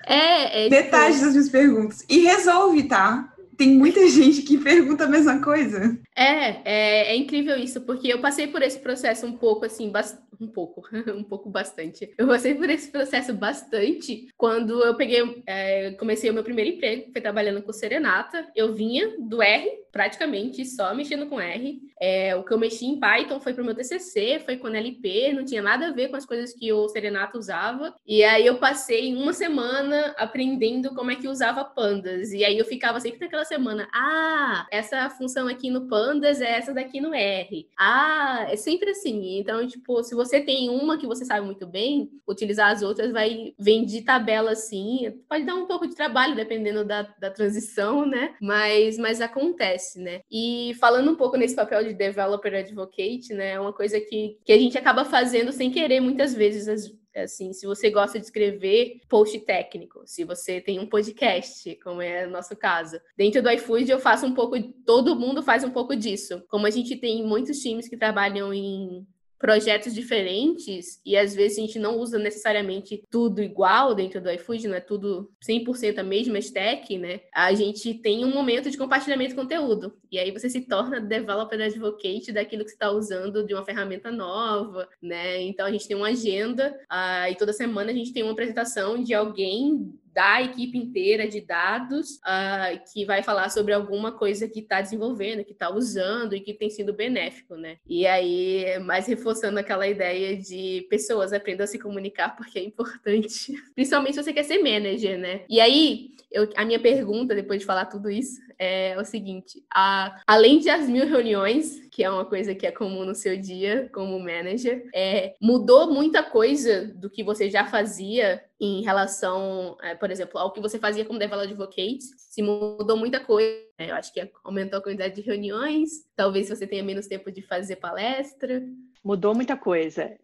É, é, metade tipo... das minhas perguntas. E resolve, tá? tem muita gente que pergunta a mesma coisa. É, é, é incrível isso, porque eu passei por esse processo um pouco, assim, bas- um pouco, um pouco bastante. Eu passei por esse processo bastante quando eu peguei, é, comecei o meu primeiro emprego, foi trabalhando com Serenata. Eu vinha do R, praticamente só mexendo com R. É, o que eu mexi em Python foi pro meu T C C, foi com L P, não tinha nada a ver com as coisas que o Serenata usava. E aí eu passei uma semana aprendendo como é que usava pandas. E aí eu ficava sempre naquela semana, ah, essa função aqui no pandas é essa daqui no R. Ah, é sempre assim. Então, tipo, se você tem uma que você sabe muito bem, utilizar as outras vai, vem de tabela assim. Pode dar um pouco de trabalho, dependendo da, da transição, né? Mas, mas acontece, né? E falando um pouco nesse papel de developer advocate, né? É uma coisa que, que a gente acaba fazendo sem querer muitas vezes, as assim, se você gosta de escrever post técnico, se você tem um podcast, como é o nosso caso. Dentro do iFood eu faço um pouco, todo mundo faz um pouco disso. Como a gente tem muitos times que trabalham em projetos diferentes e às vezes a gente não usa necessariamente tudo igual dentro do iFood, não é tudo cem por cento a mesma stack, né? A gente tem um momento de compartilhamento de conteúdo e aí você se torna developer advocate daquilo que você está usando de uma ferramenta nova, né? Então a gente tem uma agenda uh, e toda semana a gente tem uma apresentação de alguém da equipe inteira de dados uh, que vai falar sobre alguma coisa que está desenvolvendo, que está usando e que tem sido benéfico, né? E aí, mais reforçando aquela ideia de pessoas aprendam a se comunicar porque é importante. Principalmente se você quer ser manager, né? E aí, eu, a minha pergunta, depois de falar tudo isso, é o seguinte. A, além de as mil reuniões, que é uma coisa que é comum no seu dia como manager, é, mudou muita coisa do que você já fazia em relação, é, por exemplo, ao que você fazia como developer advocate, se mudou muita coisa. Eu acho que aumentou a quantidade de reuniões, talvez você tenha menos tempo de fazer palestra. Mudou muita coisa,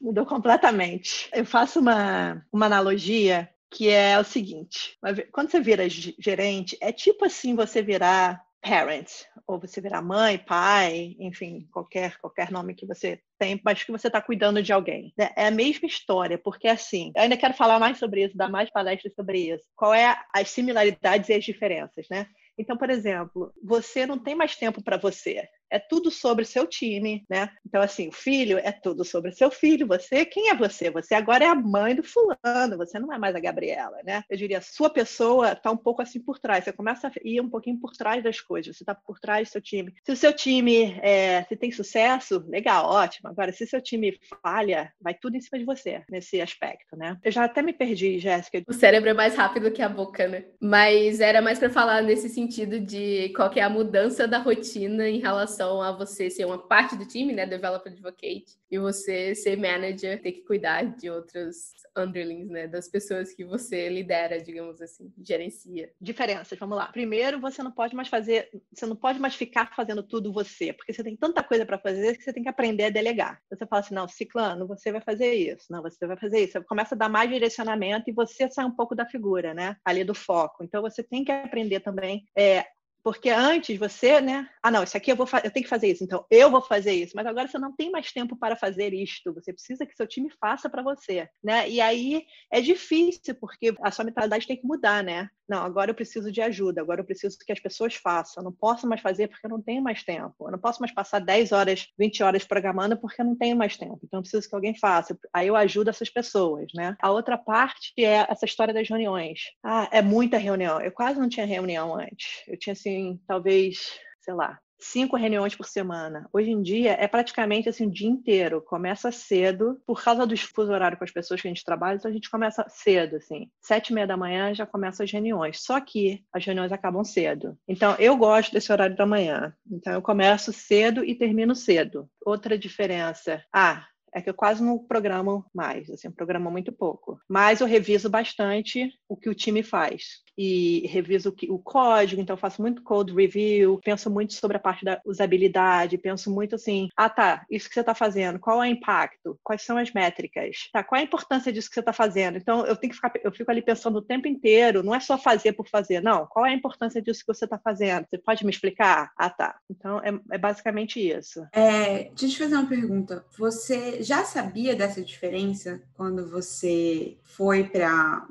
mudou completamente. Eu faço uma, uma analogia que é o seguinte, quando você vira gerente, é tipo assim você virar parent, ou você virar mãe, pai, enfim, qualquer, qualquer nome que você tem, mas que você está cuidando de alguém. É a mesma história, porque assim, eu ainda quero falar mais sobre isso, dar mais palestras sobre isso. Qual é as similaridades e as diferenças, né? Então, por exemplo, você não tem mais tempo para você. É tudo sobre o seu time, né? Então, assim, o filho é tudo sobre o seu filho. Você, quem é você? Você agora é a mãe do fulano. Você não é mais a Gabriela, né? Eu diria, a sua pessoa está um pouco assim por trás. Você começa a ir um pouquinho por trás das coisas. Você está por trás do seu time. Se o seu time é, se tem sucesso, legal, ótimo. Agora, se o seu time falha, vai tudo em cima de você nesse aspecto, né? Eu já até me perdi, Jéssica. O cérebro é mais rápido que a boca, né? Mas era mais para falar nesse sentido de qual que é a mudança da rotina em relação a você ser uma parte do time, né, developer advocate, e você ser manager, ter que cuidar de outros underlings, né, das pessoas que você lidera, digamos assim, gerencia. Diferenças, vamos lá. Primeiro, você não pode mais fazer, você não pode mais ficar fazendo tudo você, porque você tem tanta coisa para fazer que você tem que aprender a delegar. Você fala assim, não, ciclano, você vai fazer isso, não, você vai fazer isso. Você começa a dar mais direcionamento e você sai um pouco da figura, né, ali do foco. Então, você tem que aprender também é, porque antes você, né? Ah, não, isso aqui eu vou fa- eu tenho que fazer isso, então eu vou fazer isso. Mas agora você não tem mais tempo para fazer isto. Você precisa que seu time faça para você, né? E aí é difícil, porque a sua mentalidade tem que mudar, né? Não, agora eu preciso de ajuda, agora eu preciso que as pessoas façam. Eu não posso mais fazer porque eu não tenho mais tempo. Eu não posso mais passar dez horas, vinte horas programando porque eu não tenho mais tempo. Então eu preciso que alguém faça. Aí eu ajudo essas pessoas, né? A outra parte é essa história das reuniões. Ah, é muita reunião. Eu quase não tinha reunião antes. Eu tinha, assim, Assim, talvez, sei lá, cinco reuniões por semana. Hoje em dia é praticamente assim o dia inteiro. Começa cedo, por causa do fuso horário com as pessoas que a gente trabalha, então a gente começa cedo, assim. Sete e meia da manhã já começam as reuniões. Só que as reuniões acabam cedo. Então eu gosto desse horário da manhã. Então eu começo cedo e termino cedo. Outra diferença. Ah, é que eu quase não programo mais, assim, eu programo muito pouco. Mas eu reviso bastante o que o time faz. E reviso o, que, o código, então eu faço muito code review, penso muito sobre a parte da usabilidade, penso muito assim, ah tá, isso que você está fazendo, qual é o impacto? Quais são as métricas? Tá, qual é a importância disso que você está fazendo? Então eu tenho que ficar, eu fico ali pensando o tempo inteiro, não é só fazer por fazer, não. Qual é a importância disso que você está fazendo? Você pode me explicar? Ah tá. Então é, é basicamente isso. É, deixa eu te fazer uma pergunta. Você já sabia dessa diferença quando você foi para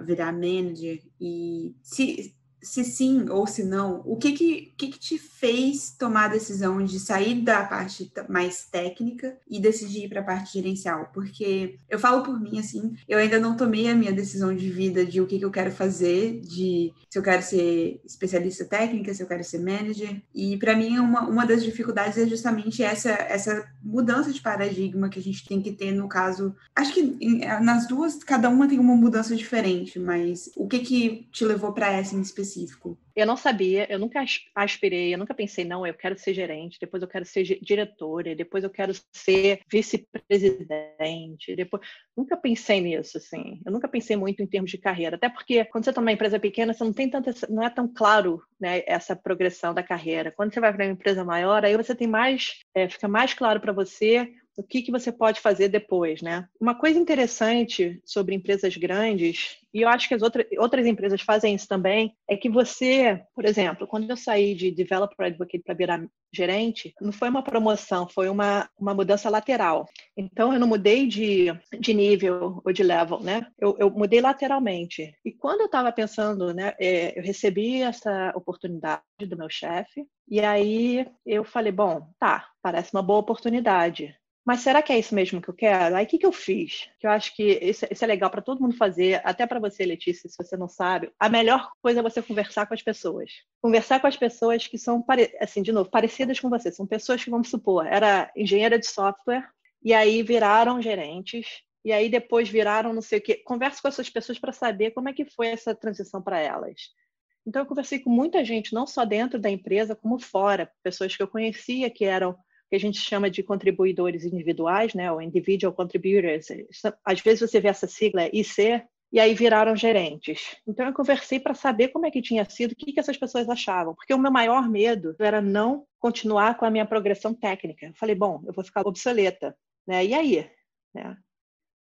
virar manager? E se, se sim ou se não, o que que, que que te fez tomar a decisão de sair da parte mais técnica e decidir ir para a parte gerencial? Porque eu falo por mim, assim, eu ainda não tomei a minha decisão de vida de o que que eu quero fazer, de se eu quero ser especialista técnica, se eu quero ser manager. E para mim uma, uma das dificuldades é justamente essa, essa mudança de paradigma que a gente tem que ter, no caso, acho que nas duas, cada uma tem uma mudança diferente, mas o que que te levou para essa em específico? Eu não sabia, eu nunca aspirei, eu nunca pensei, não, eu quero ser gerente, depois eu quero ser diretora, depois eu quero ser vice-presidente, depois... Nunca pensei nisso, assim. Eu nunca pensei muito em termos de carreira, até porque quando você está numa empresa pequena, você não tem tanta, não é tão claro, né, essa progressão da carreira. Quando você vai para uma empresa maior, aí você tem mais, é, fica mais claro para você o que que você pode fazer depois, né? Uma coisa interessante sobre empresas grandes, e eu acho que as outras, outras empresas fazem isso também, é que você, por exemplo, quando eu saí de Developer Advocate para virar gerente, não foi uma promoção, foi uma, uma mudança lateral. Então, eu não mudei de, de nível ou de level, né? Eu, eu mudei lateralmente. E quando eu estava pensando, né, é, eu recebi essa oportunidade do meu chefe, e aí eu falei, bom, tá, parece uma boa oportunidade. Mas será que é isso mesmo que eu quero? Aí o que, que eu fiz? Que eu acho que isso, isso é legal para todo mundo fazer, até para você, Letícia, se você não sabe. A melhor coisa é você conversar com as pessoas. Conversar com as pessoas que são, assim, de novo, parecidas com você. São pessoas que, vamos supor, era engenheira de software e aí viraram gerentes. E aí depois viraram não sei o quê. Converse com essas pessoas para saber como é que foi essa transição para elas. Então eu conversei com muita gente, não só dentro da empresa, como fora. Pessoas que eu conhecia que eram... que a gente chama de contribuidores individuais, né? Ou individual contributors. Às vezes você vê essa sigla I C, e aí viraram gerentes. Então eu conversei para saber como é que tinha sido, o que que essas pessoas achavam. Porque o meu maior medo era não continuar com a minha progressão técnica. Eu falei, bom, eu vou ficar obsoleta, né? E aí? Né?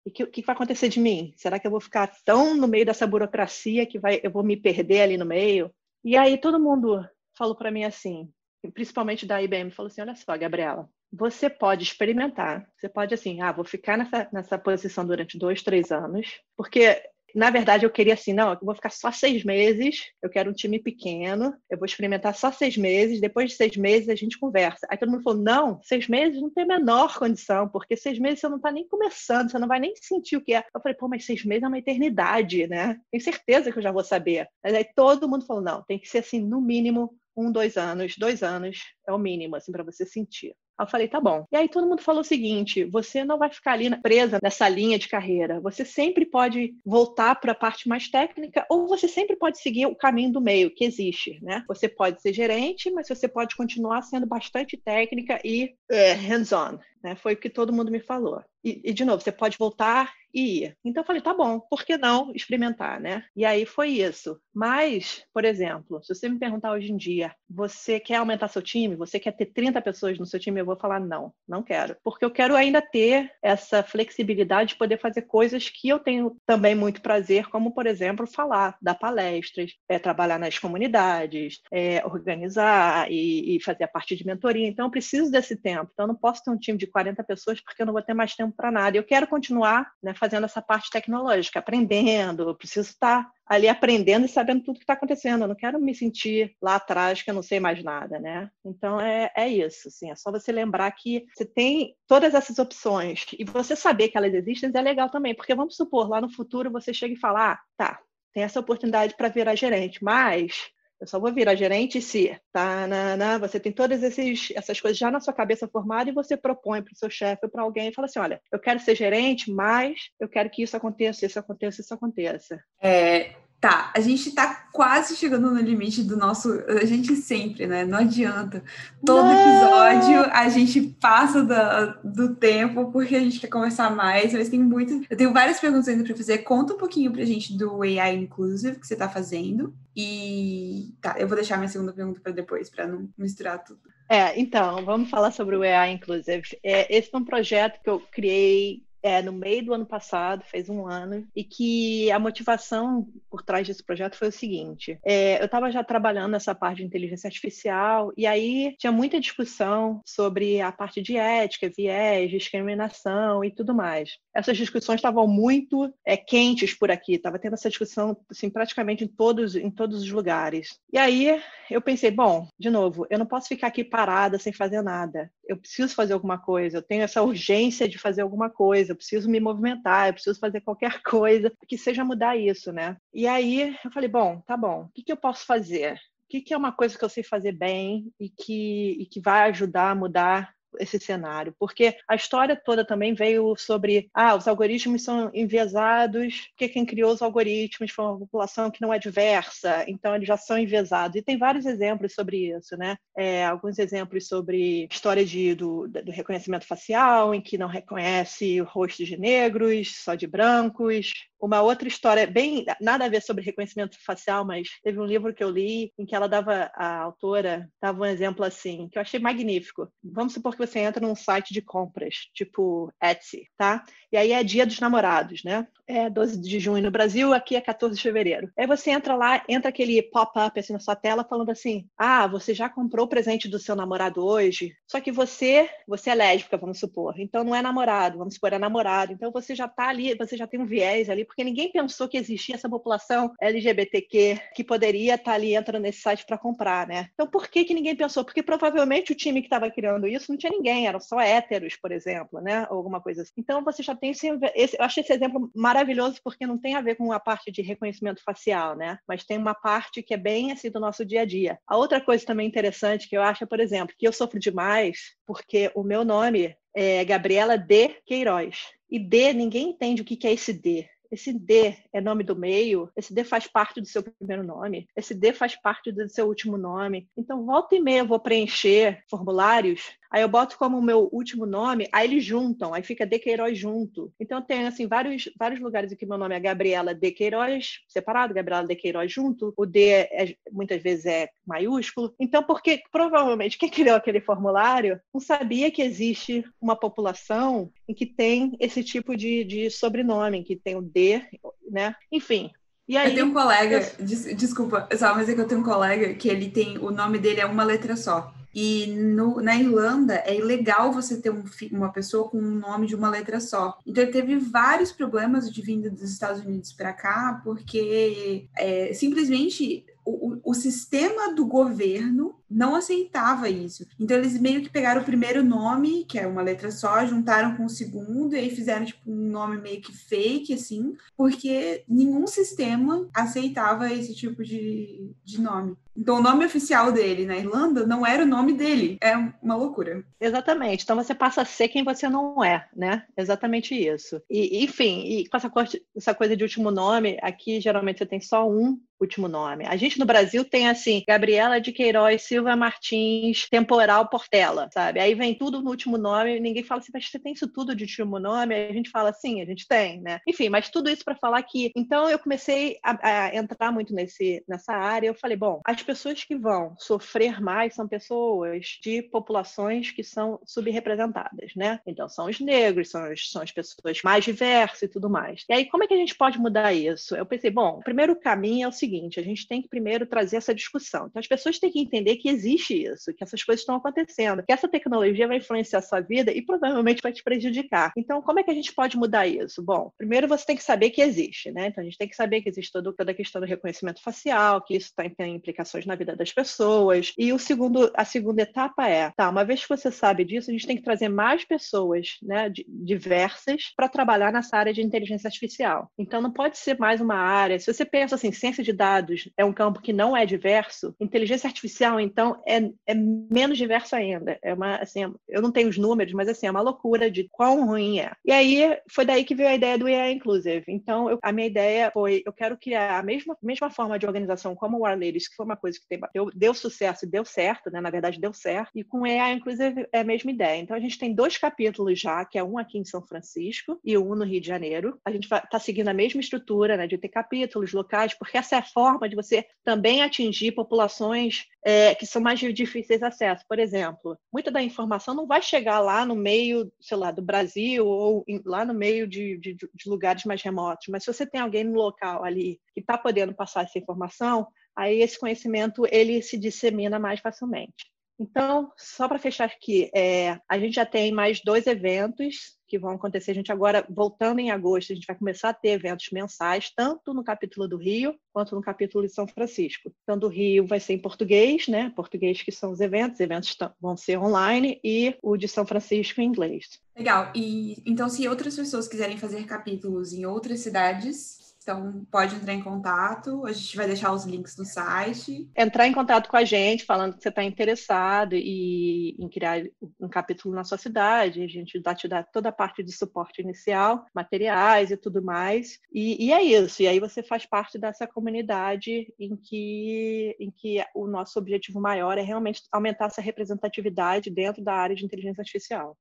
E o que, que vai acontecer de mim? Será que eu vou ficar tão no meio dessa burocracia que vai, eu vou me perder ali no meio? E aí todo mundo falou para mim assim, principalmente da I B M, falou assim, olha só, Gabriela, você pode experimentar, você pode assim, ah, vou ficar nessa, nessa posição durante dois, três anos, porque, na verdade, eu queria assim, não, eu vou ficar só seis meses, eu quero um time pequeno, eu vou experimentar só seis meses, depois de seis meses a gente conversa. Aí todo mundo falou, não, seis meses não tem a menor condição, porque seis meses você não está nem começando, você não vai nem sentir o que é. Eu falei, pô, mas seis meses é uma eternidade, né? Tenho certeza que eu já vou saber. Mas aí todo mundo falou, não, tem que ser assim, no mínimo, um, dois anos, dois anos é o mínimo, assim, para você sentir. Aí eu falei, tá bom. E aí todo mundo falou o seguinte, você não vai ficar ali presa nessa linha de carreira. Você sempre pode voltar para a parte mais técnica ou você sempre pode seguir o caminho do meio que existe, né? Você pode ser gerente, mas você pode continuar sendo bastante técnica e é, hands-on, né? Foi o que todo mundo me falou. E, e, de novo, você pode voltar e ir. Então eu falei, tá bom, por que não experimentar, né? E aí foi isso. Mas, por exemplo, se você me perguntar hoje em dia, você quer aumentar seu time? Você quer ter trinta pessoas no seu time? Eu vou falar, não, não quero. Porque eu quero ainda ter essa flexibilidade de poder fazer coisas que eu tenho também muito prazer, como, por exemplo, falar, dar palestras, é, trabalhar nas comunidades, é, organizar e, e fazer a parte de mentoria. Então eu preciso desse tempo. Então eu não posso ter um time de quarenta pessoas porque eu não vou ter mais tempo para nada. Eu quero continuar, né, fazendo essa parte tecnológica, aprendendo, eu preciso estar ali aprendendo e sabendo tudo que está acontecendo. Eu não quero me sentir lá atrás que eu não sei mais nada, né? Então é, é isso, assim, é só você lembrar que você tem todas essas opções e você saber que elas existem é legal também, porque vamos supor, lá no futuro você chega e fala, ah, tá, tem essa oportunidade para virar gerente, mas... eu só vou virar gerente se tá, na, na, você tem todas esses, essas coisas já na sua cabeça formada e você propõe para o seu chefe ou para alguém e fala assim, olha, eu quero ser gerente, mas eu quero que isso aconteça, isso aconteça, isso aconteça. É, tá, a gente tá quase chegando no limite do nosso... A gente sempre, né? Não adianta. Todo Não. episódio a gente passa da, do tempo porque a gente quer conversar mais, mas tem muito... Eu tenho várias perguntas ainda para fazer. Conta um pouquinho pra gente do A I Inclusive que você tá fazendo. E tá, eu vou deixar minha segunda pergunta para depois, para não misturar tudo. É, então, vamos falar sobre o A I Inclusive. É, esse é um projeto que eu criei é, no meio do ano passado, fez um ano, e que a motivação por trás desse projeto foi o seguinte, é, eu estava já trabalhando nessa parte de inteligência artificial, e aí tinha muita discussão sobre a parte de ética, viés, discriminação e tudo mais. Essas discussões estavam muito é, quentes por aqui, estava tendo essa discussão assim, praticamente em todos, em todos os lugares. E aí eu pensei, bom, de novo, eu não posso ficar aqui parada sem fazer nada, eu preciso fazer alguma coisa, eu tenho essa urgência de fazer alguma coisa, eu preciso me movimentar, eu preciso fazer qualquer coisa que seja mudar isso, né? E aí eu falei, bom, tá bom, o que, que eu posso fazer? O que, que é uma coisa que eu sei fazer bem e que, e que vai ajudar a mudar esse cenário? Porque a história toda também veio sobre, ah, os algoritmos são enviesados, porque quem criou os algoritmos foi uma população que não é diversa, então eles já são enviesados. E tem vários exemplos sobre isso, né? É, alguns exemplos sobre história de, do, do reconhecimento facial, em que não reconhece o rosto de negros, só de brancos. Uma outra história, bem nada a ver sobre reconhecimento facial, mas teve um livro que eu li em que ela dava, a autora dava um exemplo assim, que eu achei magnífico. Vamos supor que você entra num site de compras, tipo Etsy, tá? E aí é dia dos namorados, né? É doze de junho no Brasil, aqui é quatorze de fevereiro. Aí você entra lá, entra aquele pop-up assim na sua tela falando assim, ah, você já comprou o presente do seu namorado hoje? Só que você, você é lésbica, vamos supor. Então não é namorado, vamos supor, é namorado. Então você já tá ali, você já tem um viés ali, porque ninguém pensou que existia essa população L G B T Q que poderia estar ali entrando nesse site para comprar, né? Então por que que ninguém pensou? Porque provavelmente o time que estava criando isso não tinha ninguém, eram só héteros, por exemplo, né? Ou alguma coisa assim. Então você já tem esse, esse... Eu achei esse exemplo maravilhoso porque não tem a ver com a parte de reconhecimento facial, né? Mas tem uma parte que é bem assim do nosso dia a dia. A outra coisa também interessante que eu acho é, por exemplo, que eu sofro demais porque o meu nome é Gabriela de Queiroz. E D, ninguém entende o que é esse D. Esse D é nome do meio, esse D faz parte do seu primeiro nome, esse D faz parte do seu último nome. Então, volta e meia eu vou preencher formulários, aí eu boto como o meu último nome, aí eles juntam, aí fica De Queiroz junto. Então, eu tenho assim, vários, vários lugares em que meu nome é Gabriela De Queiroz, separado, Gabriela De Queiroz junto, o D é, muitas vezes é maiúsculo. Então, porque provavelmente quem criou aquele formulário não sabia que existe uma população em que tem esse tipo de, de sobrenome, que tem o D, né? Enfim. E aí, eu tenho um colega, eu... des, desculpa, só, mas é que eu tenho um colega que ele tem, o nome dele é uma letra só. E no, na Irlanda é ilegal você ter um, uma pessoa com um nome de uma letra só. Então ele teve vários problemas de vinda dos Estados Unidos para cá, porque é, simplesmente o, o sistema do governo não aceitava isso. Então eles meio que pegaram o primeiro nome, que era uma letra só, juntaram com o segundo e aí fizeram tipo um nome meio que fake, assim, porque nenhum sistema aceitava esse tipo de, de nome. Então o nome oficial dele na Irlanda não era o nome dele. É uma loucura. Exatamente. Então você passa a ser quem você não é, né? Exatamente isso. E enfim, e com essa, essa coisa de último nome, aqui geralmente você tem só um último nome. A gente no Brasil tem assim, Gabriela de Queiroz Silva Martins Temporal Portela, sabe? Aí vem tudo no último nome, ninguém fala assim, mas você tem isso tudo de último nome? Aí a gente fala assim, a gente tem, né? Enfim, mas tudo isso para falar que... Então eu comecei a, a entrar muito nesse, nessa área, eu falei, bom, as pessoas que vão sofrer mais são pessoas de populações que são subrepresentadas, né? Então são os negros, são, os, são as pessoas mais diversas e tudo mais. E aí como é que a gente pode mudar isso? Eu pensei, bom, o primeiro caminho é o seguinte, a gente tem que primeiro trazer essa discussão. Então as pessoas têm que entender que existe isso, que essas coisas estão acontecendo, que essa tecnologia vai influenciar a sua vida e provavelmente vai te prejudicar. Então como é que a gente pode mudar isso? Bom, primeiro você tem que saber que existe, né? Então a gente tem que saber que existe toda, toda a questão do reconhecimento facial, que isso tem implicações na vida das pessoas. E o segundo, a segunda etapa é, tá, uma vez que você sabe disso, a gente tem que trazer mais pessoas, né, diversas para trabalhar nessa área de inteligência artificial. Então não pode ser mais uma área, se você pensa assim, ciência de dados é um campo que não é diverso, inteligência artificial, então, é, é menos diverso ainda. É uma, assim, eu não tenho os números, mas assim, é uma loucura de quão ruim é. E aí, foi daí que veio a ideia do A I Inclusive. Então, eu, a minha ideia foi, eu quero criar a mesma, mesma forma de organização como o R-Ladies, que foi uma coisa que tem, deu, deu sucesso e deu certo, né? Na verdade, deu certo. E com o A I Inclusive é a mesma ideia. Então, a gente tem dois capítulos já, que é um aqui em São Francisco e um no Rio de Janeiro. A gente está seguindo a mesma estrutura, né? De ter capítulos locais, porque essa é a forma de você também atingir populações é, que que são mais difíceis de acesso. Por exemplo, muita da informação não vai chegar lá no meio, sei lá, do Brasil ou em, lá no meio de, de, de lugares mais remotos. Mas se você tem alguém no local ali que está podendo passar essa informação, aí esse conhecimento ele se dissemina mais facilmente. Então, só para fechar aqui, é, a gente já tem mais dois eventos que vão acontecer. A gente agora, voltando em agosto, a gente vai começar a ter eventos mensais, tanto no capítulo do Rio, quanto no capítulo de São Francisco. Então, do Rio vai ser em português, né? Português que são os eventos, os eventos vão ser online, e o de São Francisco em inglês. Legal. E então, se outras pessoas quiserem fazer capítulos em outras cidades... Então, pode entrar em contato, a gente vai deixar os links no site. Entrar em contato com a gente, falando que você está interessado e, em criar um capítulo na sua cidade. A gente vai te dar toda a parte de suporte inicial, materiais e tudo mais. E, e é isso. E aí você faz parte dessa comunidade em que, em que o nosso objetivo maior é realmente aumentar essa representatividade dentro da área de inteligência artificial.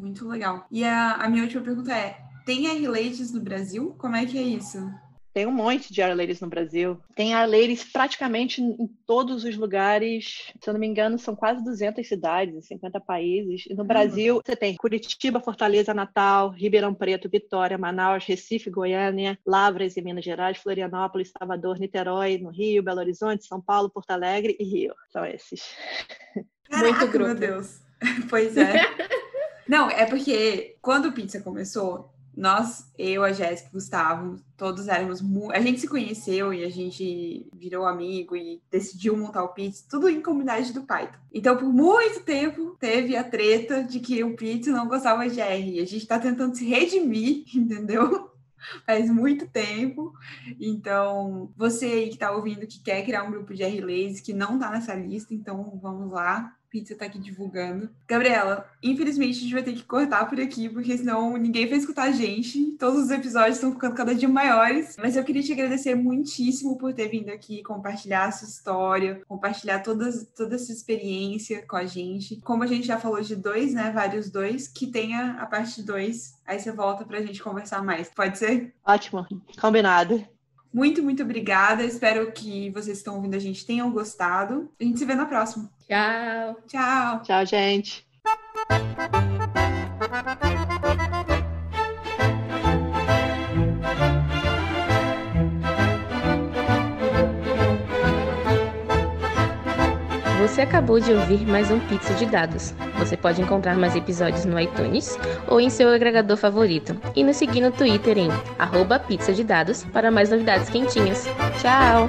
Muito legal. E a, a minha última pergunta é, tem R-Ladies no Brasil? Como é que é isso? Tem um monte de R-Ladies no Brasil. Tem R-Ladies praticamente em todos os lugares. Se eu não me engano, são quase duzentas cidades, cinquenta países. E no Brasil, você tem Curitiba, Fortaleza, Natal, Ribeirão Preto, Vitória, Manaus, Recife, Goiânia, Lavras e Minas Gerais, Florianópolis, Salvador, Niterói, no Rio, Belo Horizonte, São Paulo, Porto Alegre e Rio. São esses. Caraca, muito grupo. Meu Deus. Pois é. Não, é porque quando o Pizza começou... Nós, eu, a Jéssica e o Gustavo, todos éramos... Mu- a gente se conheceu e a gente virou amigo e decidiu montar o Pizza, tudo em comunidade do Python. Então, por muito tempo, teve a treta de que o Pizza não gostava de R. E a gente tá tentando se redimir, entendeu? Faz muito tempo. Então, você aí que tá ouvindo, que quer criar um grupo de R-Ladies, que não tá nessa lista, então vamos lá. Pizza tá aqui divulgando. Gabriela, infelizmente a gente vai ter que cortar por aqui, porque senão ninguém vai escutar a gente. Todos os episódios estão ficando cada dia maiores. Mas eu queria te agradecer muitíssimo por ter vindo aqui, compartilhar a sua história, compartilhar todas, toda essa experiência com a gente. Como a gente já falou de dois, né? Vários dois, que tenha a parte dois. Aí você volta pra gente conversar mais. Pode ser? Ótimo. Combinado. Muito, muito obrigada. Espero que vocês que estão ouvindo a gente tenham gostado. A gente se vê na próxima. Tchau. Tchau. Tchau, gente. Você acabou de ouvir mais um Pizza de Dados. Você pode encontrar mais episódios no iTunes ou em seu agregador favorito. E nos seguir no Twitter em arroba pizza de dados para mais novidades quentinhas. Tchau!